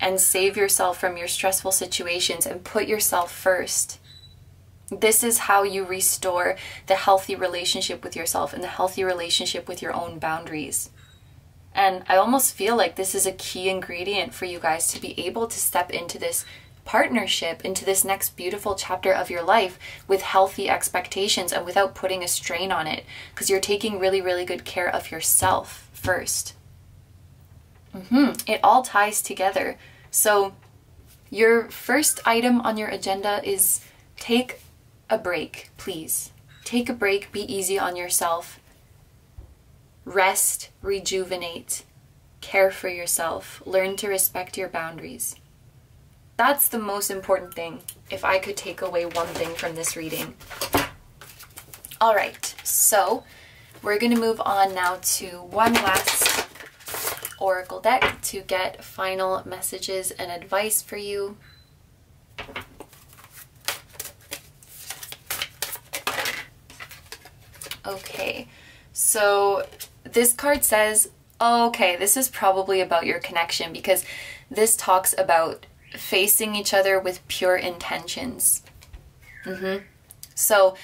and save yourself from your stressful situations and put yourself first. This is how you restore the healthy relationship with yourself and the healthy relationship with your own boundaries. And I almost feel like this is a key ingredient for you guys to be able to step into this partnership, into this next beautiful chapter of your life with healthy expectations and without putting a strain on it, because you're taking really, really good care of yourself first. Mm-hmm. It all ties together. So your first item on your agenda is take a break, please. Take a break, be easy on yourself. Rest, rejuvenate, care for yourself, learn to respect your boundaries. That's the most important thing, if I could take away one thing from this reading. All right, so we're gonna move on now to one last oracle deck to get final messages and advice for you. Okay, so this card says, okay, this is probably about your connection, because this talks about facing each other with pure intentions. Mm-hmm. So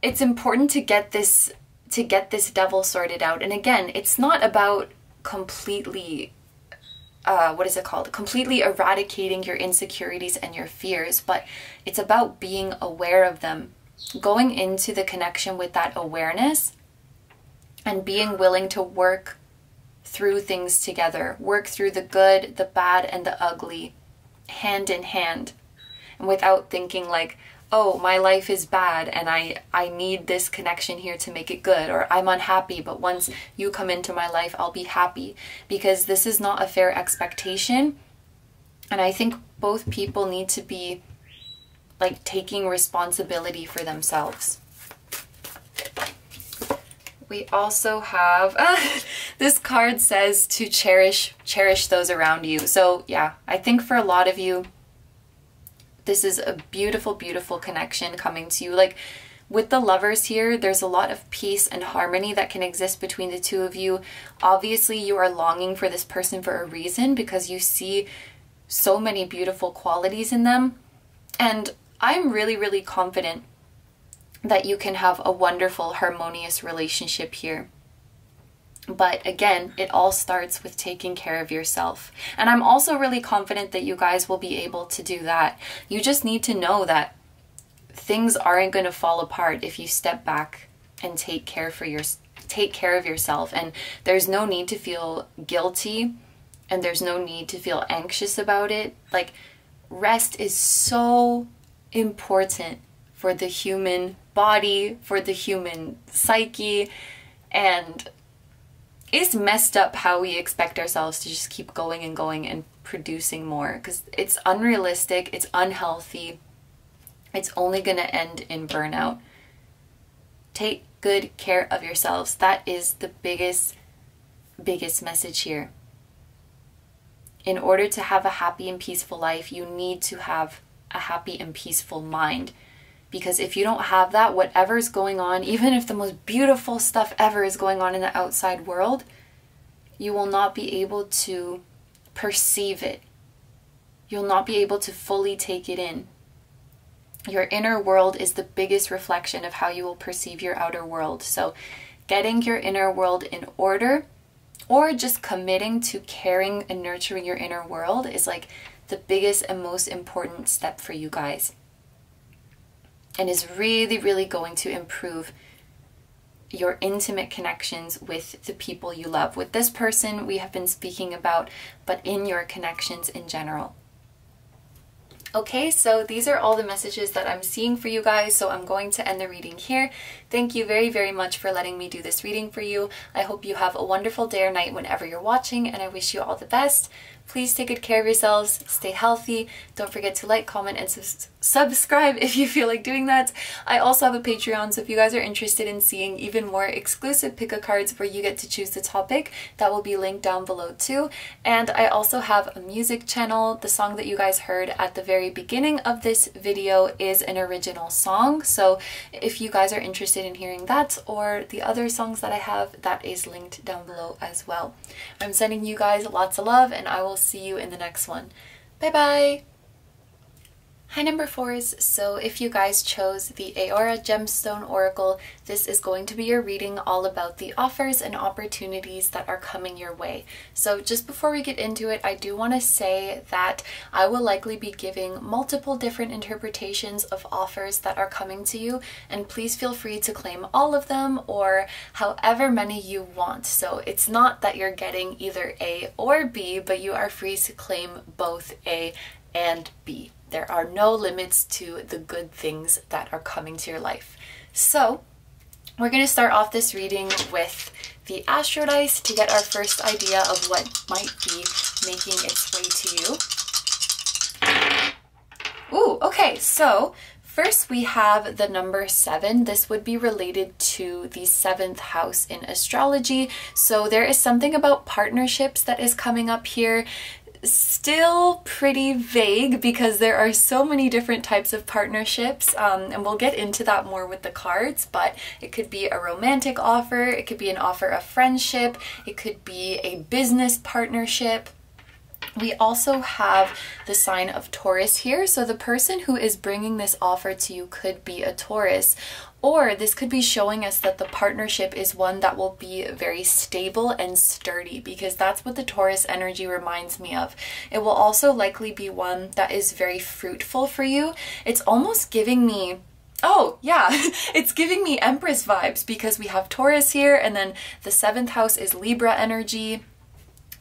it's important to get this, to get this Devil sorted out. And again, it's not about completely, uh, what is it called? Completely eradicating your insecurities and your fears, but it's about being aware of them. Going into the connection with that awareness and being willing to work through things together, work through the good, the bad, and the ugly, hand in hand, and without thinking like, oh, my life is bad and I, I need this connection here to make it good, or I'm unhappy, but once you come into my life, I'll be happy, because this is not a fair expectation. And I think both people need to be like taking responsibility for themselves. We also have, uh, this card says to cherish, cherish those around you. So yeah, I think for a lot of you, this is a beautiful, beautiful connection coming to you. Like with the Lovers here, there's a lot of peace and harmony that can exist between the two of you. Obviously you are longing for this person for a reason, because you see so many beautiful qualities in them. And I'm really, really confident that you can have a wonderful, harmonious relationship here. But again, it all starts with taking care of yourself. And I'm also really confident that you guys will be able to do that. You just need to know that things aren't going to fall apart if you step back and take care for your, take care of yourself. And there's no need to feel guilty, and there's no need to feel anxious about it. Like, rest is so important for the human body, for the human psyche, and is messed up how we expect ourselves to just keep going and going and producing more, because it's unrealistic, it's unhealthy, it's only going to end in burnout. Take good care of yourselves. That is the biggest, biggest message here. In order to have a happy and peaceful life, you need to have a happy and peaceful mind. Because if you don't have that, whatever's going on, even if the most beautiful stuff ever is going on in the outside world, you will not be able to perceive it. You'll not be able to fully take it in. Your inner world is the biggest reflection of how you will perceive your outer world. So getting your inner world in order, or just committing to caring and nurturing your inner world, is like the biggest and most important step for you guys. And is really, really going to improve your intimate connections with the people you love. With this person we have been speaking about, but in your connections in general. Okay, so these are all the messages that I'm seeing for you guys, so I'm going to end the reading here. Thank you very, very much for letting me do this reading for you. I hope you have a wonderful day or night whenever you're watching, and I wish you all the best. Please take good care of yourselves, stay healthy, don't forget to like, comment, and subs subscribe if you feel like doing that. I also have a Patreon, so if you guys are interested in seeing even more exclusive pick-a cards where you get to choose the topic, that will be linked down below too. And I also have a music channel. The song that you guys heard at the very beginning of this video is an original song, so if you guys are interested in hearing that or the other songs that I have, that is linked down below as well. I'm sending you guys lots of love, and I will see you in the next one. Bye bye! Hi, number fours. So if you guys chose the Aora Gemstone Oracle, this is going to be your reading all about the offers and opportunities that are coming your way. So just before we get into it, I do want to say that I will likely be giving multiple different interpretations of offers that are coming to you, and please feel free to claim all of them or however many you want. So it's not that you're getting either A or B, but you are free to claim both A and B. There are no limits to the good things that are coming to your life. So we're going to start off this reading with the Astro Dice to get our first idea of what might be making its way to you. Ooh, okay, so first we have the number seven. This would be related to the seventh house in astrology. So there is something about partnerships that is coming up here. Still pretty vague because there are so many different types of partnerships, um, and we'll get into that more with the cards, but it could be a romantic offer, it could be an offer of friendship, it could be a business partnership. We also have the sign of Taurus here, so the person who is bringing this offer to you could be a Taurus. Or this could be showing us that the partnership is one that will be very stable and sturdy, because that's what the Taurus energy reminds me of. It will also likely be one that is very fruitful for you. It's almost giving me, oh yeah, it's giving me Empress vibes, because we have Taurus here, and then the seventh house is Libra energy.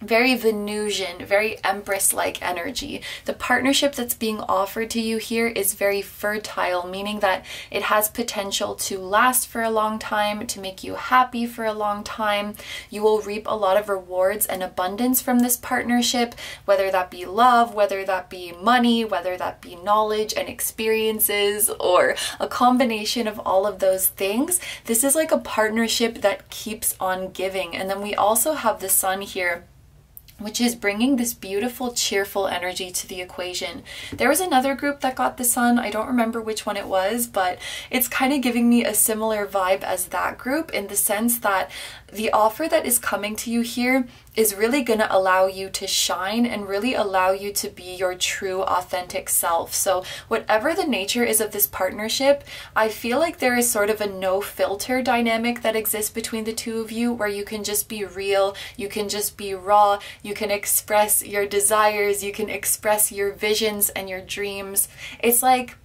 Very Venusian, very Empress-like energy. The partnership that's being offered to you here is very fertile, meaning that it has potential to last for a long time, to make you happy for a long time. You will reap a lot of rewards and abundance from this partnership, whether that be love, whether that be money, whether that be knowledge and experiences, or a combination of all of those things. This is like a partnership that keeps on giving. And then we also have the sun here, which is bringing this beautiful, cheerful energy to the equation. There was another group that got the sun. I don't remember which one it was, but it's kind of giving me a similar vibe as that group, in the sense that the offer that is coming to you here is really going to allow you to shine and really allow you to be your true, authentic self. So whatever the nature is of this partnership, I feel like there is sort of a no filter dynamic that exists between the two of you, where you can just be real, you can just be raw, you can express your desires, you can express your visions and your dreams. It's like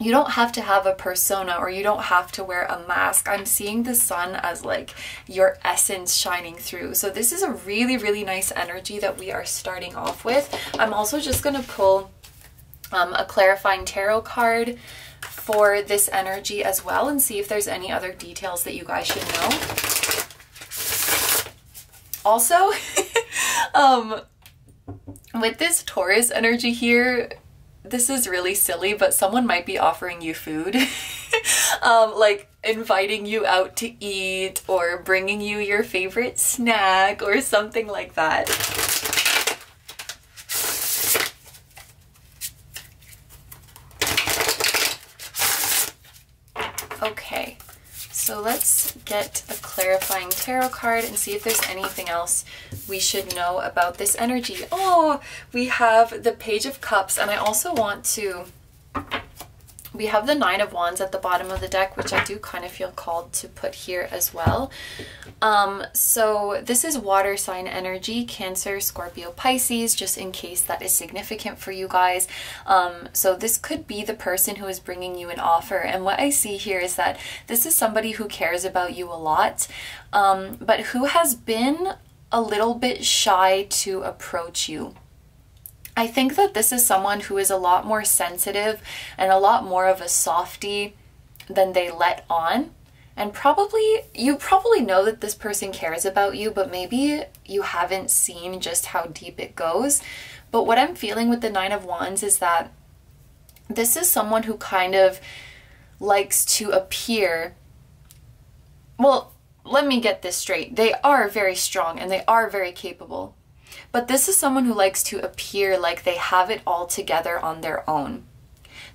you don't have to have a persona, or you don't have to wear a mask. I'm seeing the sun as like your essence shining through. So this is a really, really nice energy that we are starting off with. I'm also just going to pull um, a clarifying tarot card for this energy as well, and see if there's any other details that you guys should know. Also, um, with this Taurus energy here, this is really silly, but someone might be offering you food, um, like inviting you out to eat or bringing you your favorite snack or something like that. Okay, so let's get a clarifying tarot card and see if there's anything else we should know about this energy. Oh, we have the Page of Cups, and I also want to... We have the Nine of Wands at the bottom of the deck, which I do kind of feel called to put here as well. Um, so this is water sign energy, Cancer, Scorpio, Pisces, just in case that is significant for you guys. Um, so this could be the person who is bringing you an offer. And what I see here is that this is somebody who cares about you a lot, um, but who has been a little bit shy to approach you. I think that this is someone who is a lot more sensitive and a lot more of a softie than they let on. And probably, you probably know that this person cares about you, but maybe you haven't seen just how deep it goes. But what I'm feeling with the Nine of Wands is that this is someone who kind of likes to appear, well, let me get this straight. They are very strong and they are very capable. But this is someone who likes to appear like they have it all together on their own.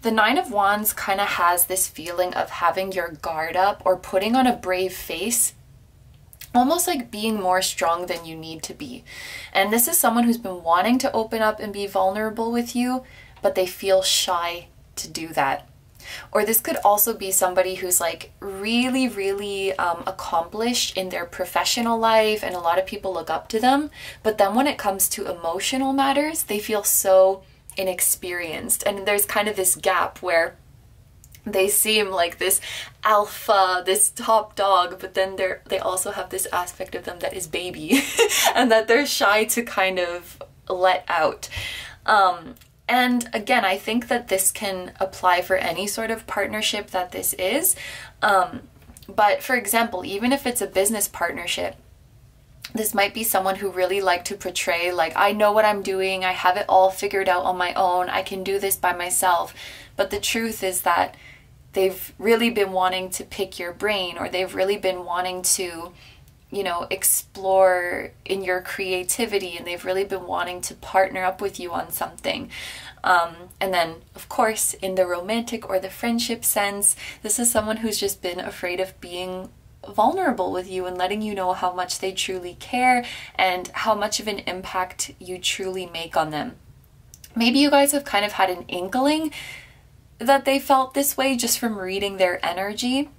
The Nine of Wands kind of has this feeling of having your guard up or putting on a brave face, almost like being more strong than you need to be. And this is someone who's been wanting to open up and be vulnerable with you, but they feel shy to do that. Or this could also be somebody who's like really, really um, accomplished in their professional life, and a lot of people look up to them. But then when it comes to emotional matters, they feel so inexperienced. And there's kind of this gap where they seem like this alpha, this top dog, but then they're, they also have this aspect of them that is baby and that they're shy to kind of let out. Um, And again, I think that this can apply for any sort of partnership that this is. Um, but for example, even if it's a business partnership, this might be someone who really like to portray like, I know what I'm doing, I have it all figured out on my own, I can do this by myself. But the truth is that they've really been wanting to pick your brain, or they've really been wanting to, you know, explore in your creativity, and they've really been wanting to partner up with you on something. Um, and then, of course, in the romantic or the friendship sense, this is someone who's just been afraid of being vulnerable with you and letting you know how much they truly care and how much of an impact you truly make on them. Maybe you guys have kind of had an inkling that they felt this way just from reading their energy.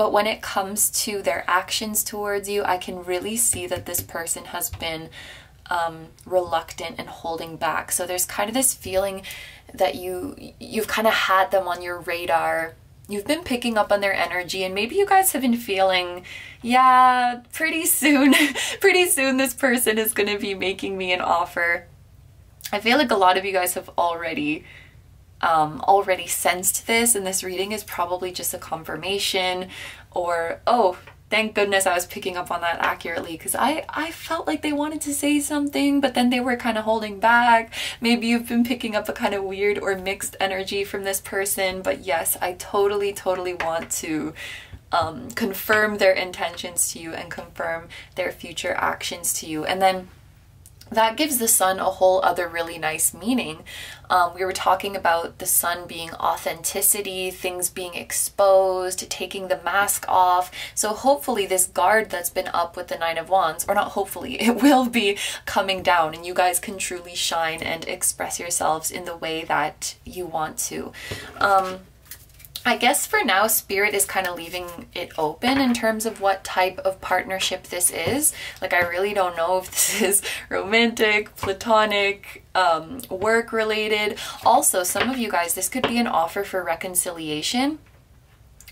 But when it comes to their actions towards you, I can really see that this person has been um, reluctant and holding back. So there's kind of this feeling that you, you've kind of had them on your radar. You've been picking up on their energy, and maybe you guys have been feeling, yeah, pretty soon, pretty soon this person is going to be making me an offer. I feel like a lot of you guys have already... Um, already sensed this, and this reading is probably just a confirmation, or oh, thank goodness I was picking up on that accurately, because I, I felt like they wanted to say something, but then they were kind of holding back. Maybe you've been picking up a kind of weird or mixed energy from this person, but yes, I totally, totally want to um, confirm their intentions to you and confirm their future actions to you. And then that gives the sun a whole other really nice meaning. Um, we were talking about the sun being authenticity, things being exposed, taking the mask off. So hopefully this guard that's been up with the Nine of Wands, or not hopefully, it will be coming down, and you guys can truly shine and express yourselves in the way that you want to. Um, I guess for now, Spirit is kind of leaving it open in terms of what type of partnership this is. Like, I really don't know if this is romantic, platonic, um, work-related. Also, some of you guys, this could be an offer for reconciliation.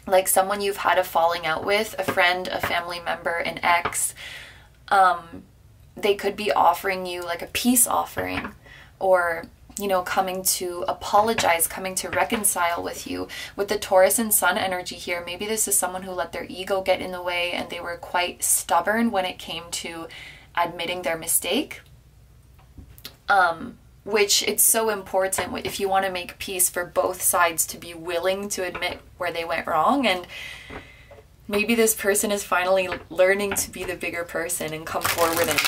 Like someone you've had a falling out with, a friend, a family member, an ex. Um, they could be offering you like a peace offering, or... you know, coming to apologize, coming to reconcile with you. With the Taurus and Sun energy here, maybe this is someone who let their ego get in the way, and they were quite stubborn when it came to admitting their mistake, um, which it's so important if you want to make peace for both sides to be willing to admit where they went wrong. And maybe this person is finally learning to be the bigger person and come forward and,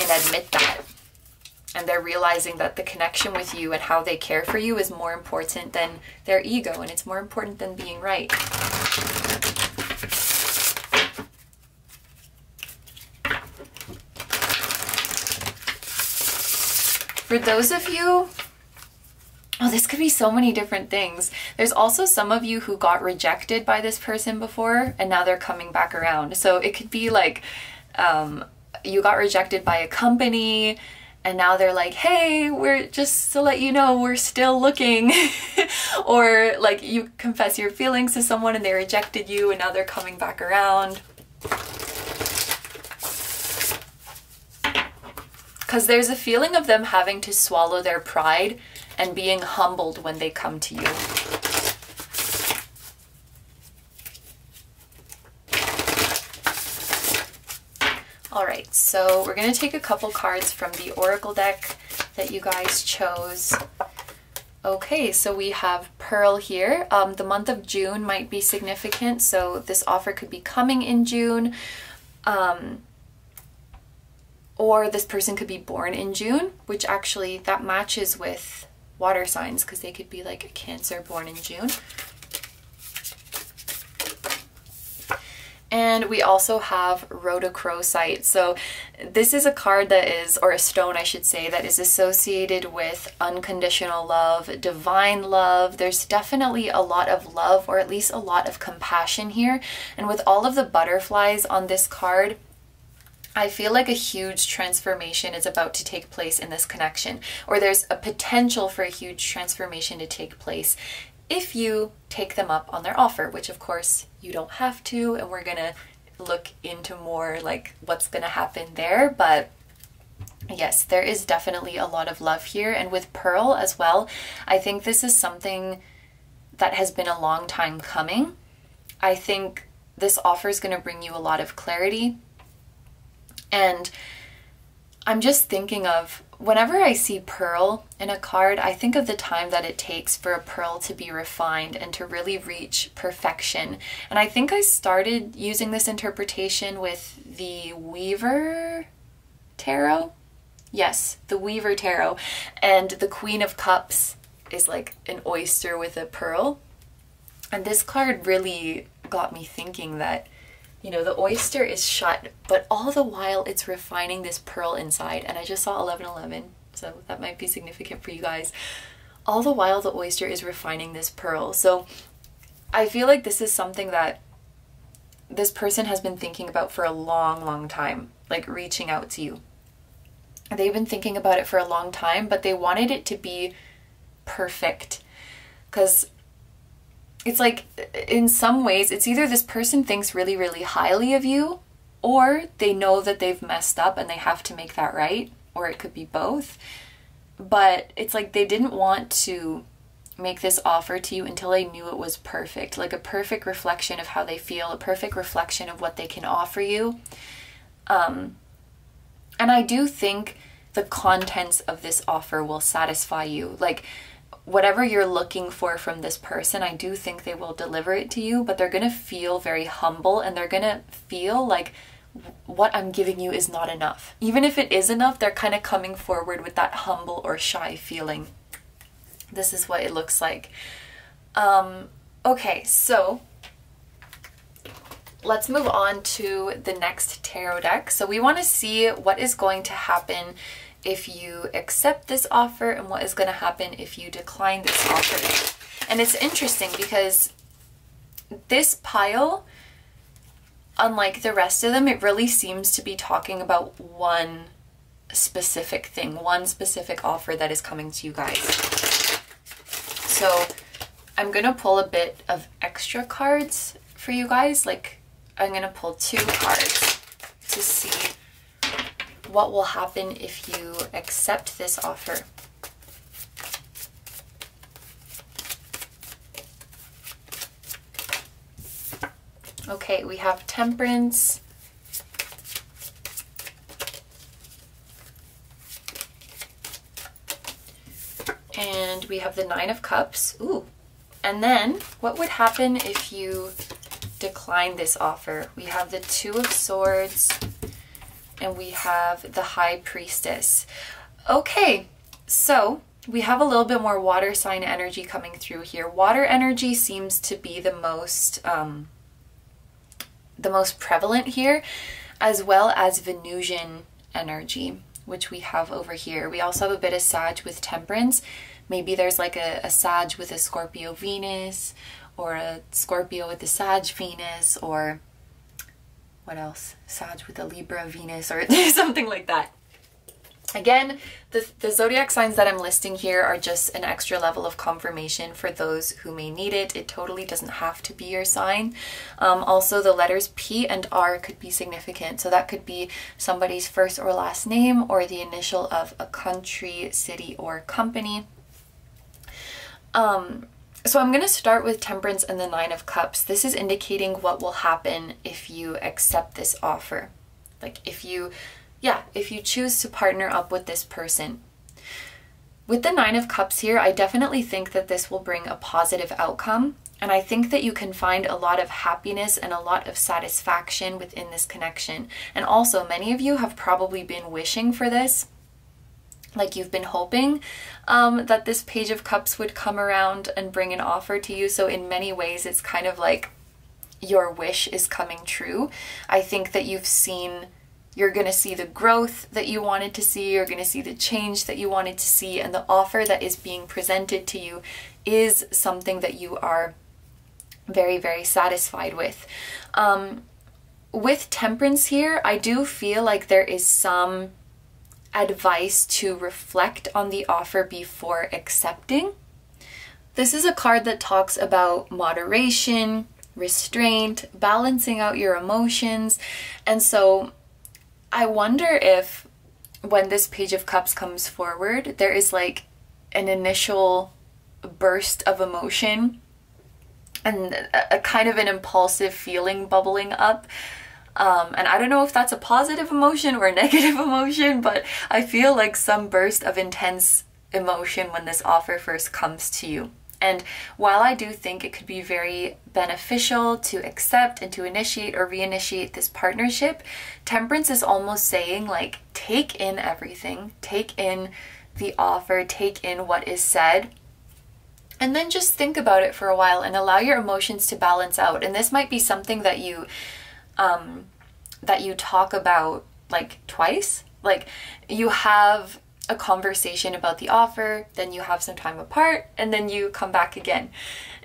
and admit that. And they're realizing that the connection with you and how they care for you is more important than their ego, and it's more important than being right. For those of you, oh, this could be so many different things. There's also some of you who got rejected by this person before, and now they're coming back around. So it could be like um, you got rejected by a company, and now they're like, hey, we're just to let you know, we're still looking. Or like you confess your feelings to someone and they rejected you, and now they're coming back around. Because there's a feeling of them having to swallow their pride and being humbled when they come to you. Alright, so we're going to take a couple cards from the Oracle deck that you guys chose. Okay, so we have Pearl here. Um, the month of June might be significant, so this offer could be coming in June. Um... Or this person could be born in June, which actually that matches with water signs because they could be like a Cancer born in June. And we also have Rhodochrosite. So this is a card that is, or a stone I should say, that is associated with unconditional love, divine love. There's definitely a lot of love, or at least a lot of compassion here. And with all of the butterflies on this card, I feel like a huge transformation is about to take place in this connection, or there's a potential for a huge transformation to take place if you take them up on their offer, which of course you don't have to, and we're gonna look into more like what's gonna happen there. But yes, there is definitely a lot of love here. And with Pearl as well, I think this is something that has been a long time coming. I think this offer is gonna bring you a lot of clarity. And I'm just thinking of, whenever I see pearl in a card, I think of the time that it takes for a pearl to be refined and to really reach perfection. And I think I started using this interpretation with the Weaver tarot. Yes, the Weaver tarot. And the Queen of Cups is like an oyster with a pearl. And this card really got me thinking that, you know, the oyster is shut, but all the while it's refining this pearl inside. And I just saw eleven eleven, so that might be significant for you guys. All the while the oyster is refining this pearl. So I feel like this is something that this person has been thinking about for a long, long time, like reaching out to you. They've been thinking about it for a long time, but they wanted it to be perfect. Because it's like, in some ways, it's either this person thinks really, really highly of you, or they know that they've messed up and they have to make that right, or it could be both. But it's like they didn't want to make this offer to you until they knew it was perfect, like a perfect reflection of how they feel, a perfect reflection of what they can offer you. Um, and I do think the contents of this offer will satisfy you. Like, whatever you're looking for from this person, I do think they will deliver it to you, but they're going to feel very humble, and they're going to feel like what I'm giving you is not enough. Even if it is enough, they're kind of coming forward with that humble or shy feeling. This is what it looks like. Um, okay, so let's move on to the next tarot deck. So we want to see what is going to happen if you accept this offer, and what is going to happen if you decline this offer. And it's interesting because this pile, unlike the rest of them, it really seems to be talking about one specific thing, one specific offer that is coming to you guys. So I'm going to pull a bit of extra cards for you guys. Like, I'm going to pull two cards to see what will happen if you accept this offer. Okay, we have Temperance And we have the Nine of Cups. Ooh. And then what would happen if you decline this offer? We have the Two of Swords and we have the High Priestess. Okay, so we have a little bit more water sign energy coming through here. Water energy seems to be the most um, the most prevalent here, as well as Venusian energy, which we have over here. We also have a bit of Sag with Temperance. Maybe there's like a, a Sag with a Scorpio Venus, or a Scorpio with a Sag Venus, or what else? Sag with a Libra Venus, or something like that. Again, the, the zodiac signs that I'm listing here are just an extra level of confirmation for those who may need it. It totally doesn't have to be your sign. Um, also, the letters P and R could be significant. So that could be somebody's first or last name, or the initial of a country, city, or company. Um, so I'm going to start with Temperance and the Nine of Cups. This is indicating what will happen if you accept this offer. Like if you... Yeah, if you choose to partner up with this person. With the Nine of Cups here, I definitely think that this will bring a positive outcome. And I think that you can find a lot of happiness and a lot of satisfaction within this connection. And also, many of you have probably been wishing for this. Like you've been hoping um, that this Page of Cups would come around and bring an offer to you. So in many ways, it's kind of like your wish is coming true. I think that you've seen... You're going to see the growth that you wanted to see, you're going to see the change that you wanted to see, and the offer that is being presented to you is something that you are very, very satisfied with. Um, with Temperance here, I do feel like there is some advice to reflect on the offer before accepting. This is a card that talks about moderation, restraint, balancing out your emotions, and so I wonder if when this Page of Cups comes forward, there is like an initial burst of emotion and a, a kind of an impulsive feeling bubbling up. Um, and I don't know if that's a positive emotion or a negative emotion, but I feel like some burst of intense emotion when this offer first comes to you. And while I do think it could be very beneficial to accept and to initiate or reinitiate this partnership, Temperance is almost saying like, take in everything, take in the offer, take in what is said, and then just think about it for a while and allow your emotions to balance out. And this might be something that you, um, that you talk about like twice, like you have a conversation about the offer, then you have some time apart, and then you come back again.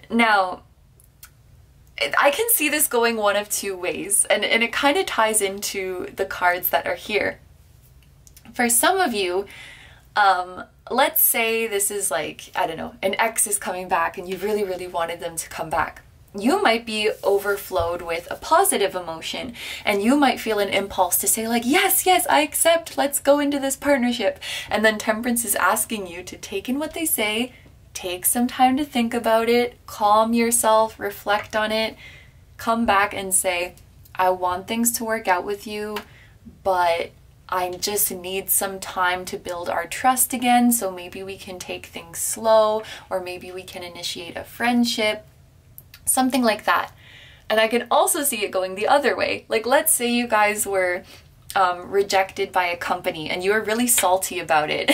Now, I can see this going one of two ways, and, and it kind of ties into the cards that are here. For some of you, um, let's say this is like, I don't know, an ex is coming back and you really, really wanted them to come back. You might be overflowed with a positive emotion, and you might feel an impulse to say like, yes, yes, I accept, let's go into this partnership. And then Temperance is asking you to take in what they say, take some time to think about it, calm yourself, reflect on it, come back and say, I want things to work out with you, but I just need some time to build our trust again, so maybe we can take things slow, or maybe we can initiate a friendship. Something like that. And I can also see it going the other way. Like, let's say you guys were um, rejected by a company and you were really salty about it.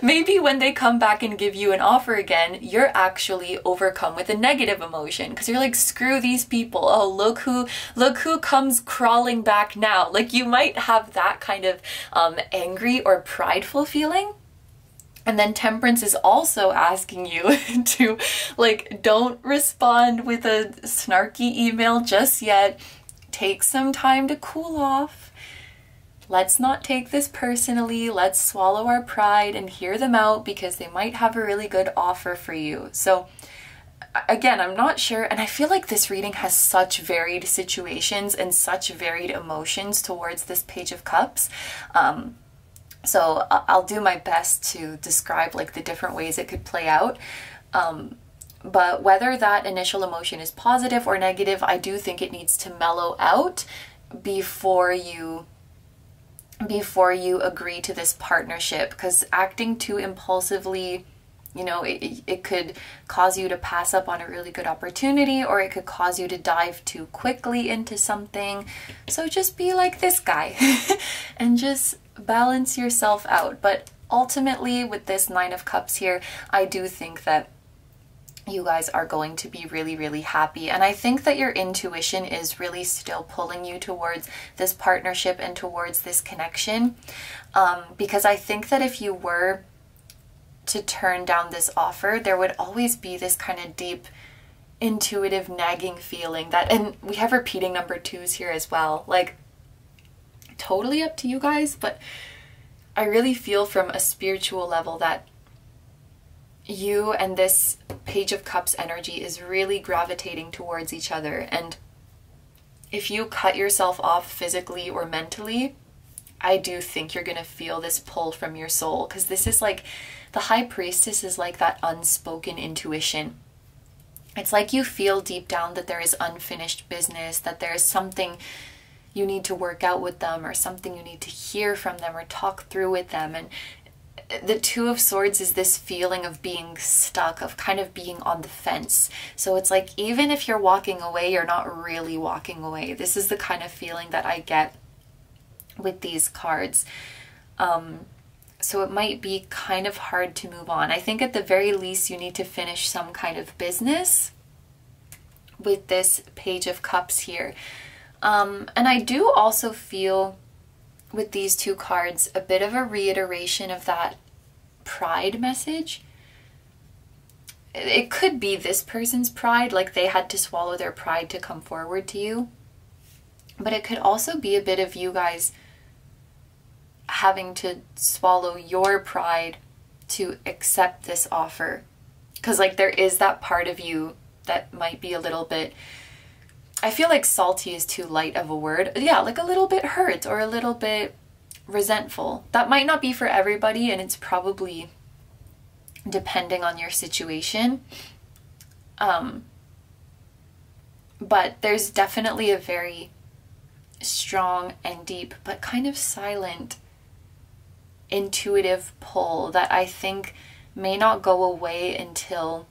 Maybe when they come back and give you an offer again, you're actually overcome with a negative emotion because you're like, screw these people. Oh, look who, look who comes crawling back now. Like, you might have that kind of um, angry or prideful feeling. And then Temperance is also asking you to, like, don't respond with a snarky email just yet. Take some time to cool off. Let's not take this personally. Let's swallow our pride and hear them out because they might have a really good offer for you. So, again, I'm not sure, and I feel like this reading has such varied situations and such varied emotions towards this Page of Cups. Um... So I'll do my best to describe like the different ways it could play out. Um, but whether that initial emotion is positive or negative, I do think it needs to mellow out before you before you agree to this partnership, because acting too impulsively You know, it, it could cause you to pass up on a really good opportunity, or it could cause you to dive too quickly into something. So just be like this guy and just balance yourself out. But ultimately, with this Nine of Cups here, I do think that you guys are going to be really, really happy. And I think that your intuition is really still pulling you towards this partnership and towards this connection. Um, because I think that if you were to turn down this offer, there would always be this kind of deep intuitive nagging feeling that, and we have repeating number twos here as well, like totally up to you guys, but I really feel from a spiritual level that you and this Page of Cups energy is really gravitating towards each other. And if you cut yourself off physically or mentally, I do think you're gonna feel this pull from your soul, because this is like, the High Priestess is like that unspoken intuition. It's like you feel deep down that there is unfinished business, that there is something you need to work out with them, or something you need to hear from them or talk through with them. And the Two of Swords is this feeling of being stuck, of kind of being on the fence. So it's like, even if you're walking away, you're not really walking away. This is the kind of feeling that I get with these cards. Um, so it might be kind of hard to move on. I think at the very least, you need to finish some kind of business with this Page of Cups here. Um, and I do also feel with these two cards a bit of a reiteration of that pride message. It could be this person's pride, like they had to swallow their pride to come forward to you. But it could also be a bit of you guys having to swallow your pride to accept this offer. Because like there is that part of you that might be a little bit, I feel like salty is too light of a word. Yeah, like a little bit hurt or a little bit resentful. That might not be for everybody, and it's probably depending on your situation. Um, but there's definitely a very strong and deep, but kind of silent, intuitive pull that I think may not go away until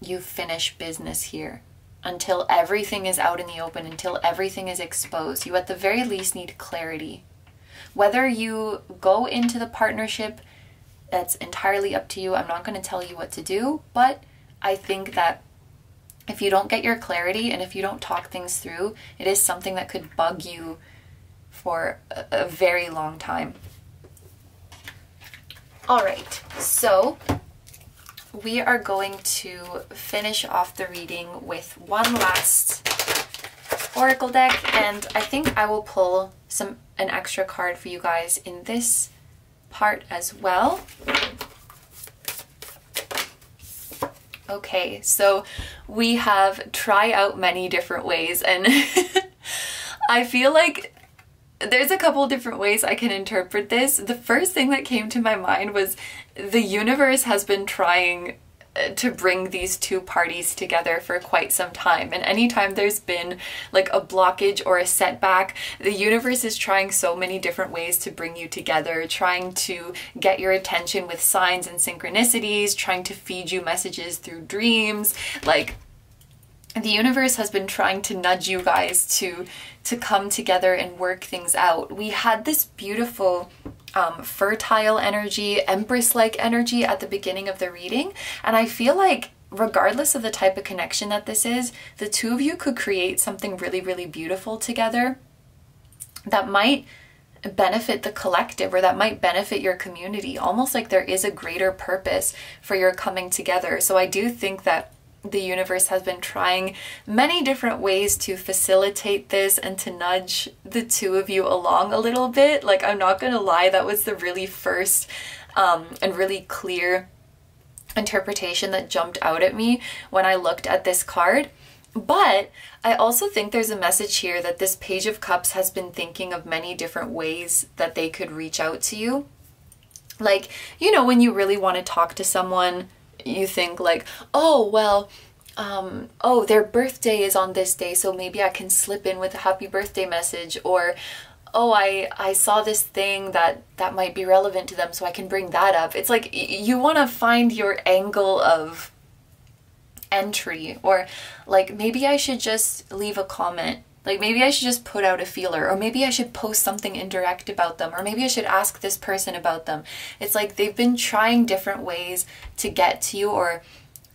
you finish business here, until everything is out in the open, until everything is exposed. You at the very least need clarity. Whether you go into the partnership, that's entirely up to you. I'm not going to tell you what to do, but I think that if you don't get your clarity and if you don't talk things through, it is something that could bug you for a, a very long time. All right, so we are going to finish off the reading with one last oracle deck, and I think I will pull some an extra card for you guys in this part as well. Okay, so we have try out many different ways, and I feel like there's a couple different ways I can interpret this. The first thing that came to my mind was the universe has been trying to bring these two parties together for quite some time, and anytime there's been like a blockage or a setback, the universe is trying so many different ways to bring you together, trying to get your attention with signs and synchronicities, trying to feed you messages through dreams. Like the universe has been trying to nudge you guys to to come together and work things out. We had this beautiful Um, fertile energy, empress-like energy at the beginning of the reading, and I feel like regardless of the type of connection that this is, the two of you could create something really, really beautiful together that might benefit the collective, or that might benefit your community. Almost like there is a greater purpose for your coming together. So I do think that the universe has been trying many different ways to facilitate this and to nudge the two of you along a little bit. Like, I'm not gonna lie, that was the really first um, and really clear interpretation that jumped out at me when I looked at this card. But I also think there's a message here that this Page of Cups has been thinking of many different ways that they could reach out to you. Like, you know, when you really want to talk to someone, you think like, oh, well, um, oh, their birthday is on this day, so maybe I can slip in with a happy birthday message, or oh, I, I saw this thing that, that might be relevant to them, so I can bring that up. It's like you want to find your angle of entry, or like, maybe I should just leave a comment. Like, maybe I should just put out a feeler, or maybe I should post something indirect about them, or maybe I should ask this person about them. It's like they've been trying different ways to get to you, or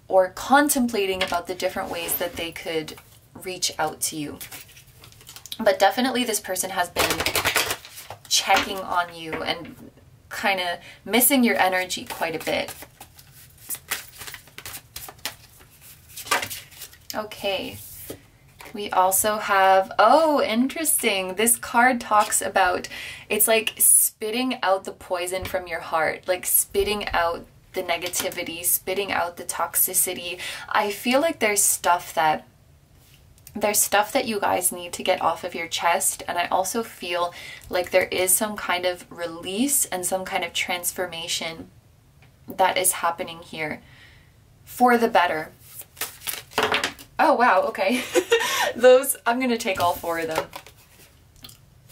or contemplating about the different ways that they could reach out to you. But definitely this person has been checking on you and kind of missing your energy quite a bit. Okay. We also have, oh, interesting. This card talks about, it's like spitting out the poison from your heart, like spitting out the negativity, spitting out the toxicity. I feel like there's stuff that, there's stuff that you guys need to get off of your chest. And I also feel like there is some kind of release and some kind of transformation that is happening here for the better. Oh, wow. Okay. Those, I'm going to take all four of them.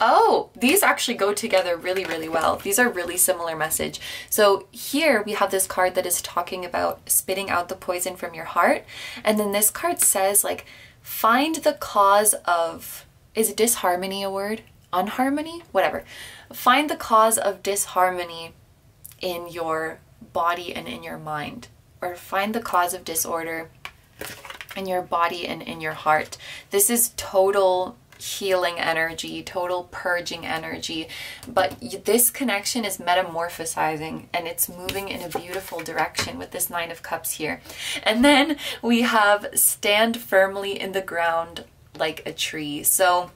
Oh, these actually go together really, really well. These are really similar message. So here we have this card that is talking about spitting out the poison from your heart. And then this card says, like, find the cause of, is disharmony a word? Unharmony? Whatever. Find the cause of disharmony in your body and in your mind, or find the cause of disorder in your body and in your heart. This is total healing energy, total purging energy, but this connection is metamorphosizing and it's moving in a beautiful direction with this Nine of Cups here. And then we have stand firmly in the ground like a tree. So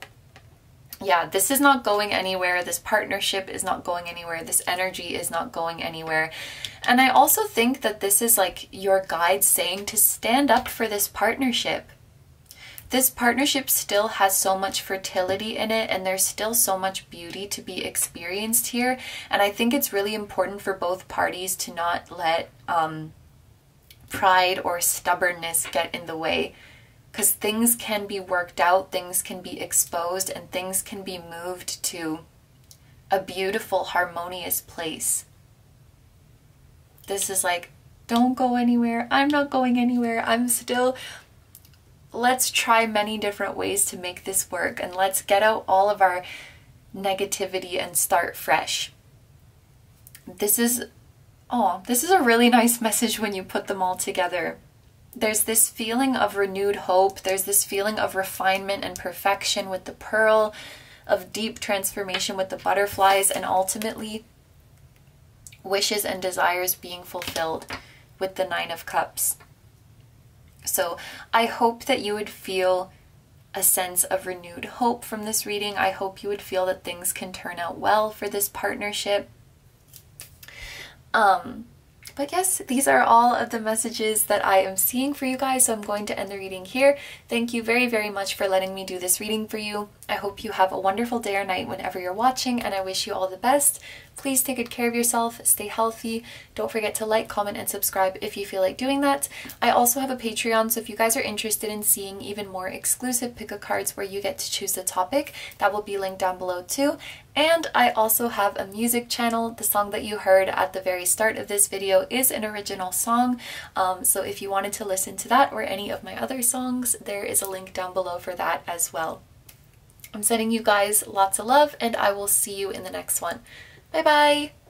yeah, this is not going anywhere. This partnership is not going anywhere. This energy is not going anywhere. And I also think that this is like your guide saying to stand up for this partnership. This partnership still has so much fertility in it, and there's still so much beauty to be experienced here. And I think it's really important for both parties to not let um, pride or stubbornness get in the way, because things can be worked out, things can be exposed, and things can be moved to a beautiful, harmonious place. This is like, don't go anywhere. I'm not going anywhere. I'm still... Let's try many different ways to make this work, and let's get out all of our negativity and start fresh. This is, oh, this is a really nice message when you put them all together. There's this feeling of renewed hope. There's this feeling of refinement and perfection with the pearl, of deep transformation with the butterflies, and ultimately wishes and desires being fulfilled with the Nine of Cups. So I hope that you would feel a sense of renewed hope from this reading. I hope you would feel that things can turn out well for this partnership. Um, but yes, these are all of the messages that I am seeing for you guys. So I'm going to end the reading here. Thank you very, very much for letting me do this reading for you. I hope you have a wonderful day or night whenever you're watching, and I wish you all the best. Please take good care of yourself, stay healthy. Don't forget to like, comment, and subscribe if you feel like doing that. I also have a Patreon, so if you guys are interested in seeing even more exclusive pick-a-cards where you get to choose the topic, that will be linked down below too. And I also have a music channel. The song that you heard at the very start of this video is an original song, um, so if you wanted to listen to that or any of my other songs, there is a link down below for that as well. I'm sending you guys lots of love, and I will see you in the next one. Bye-bye!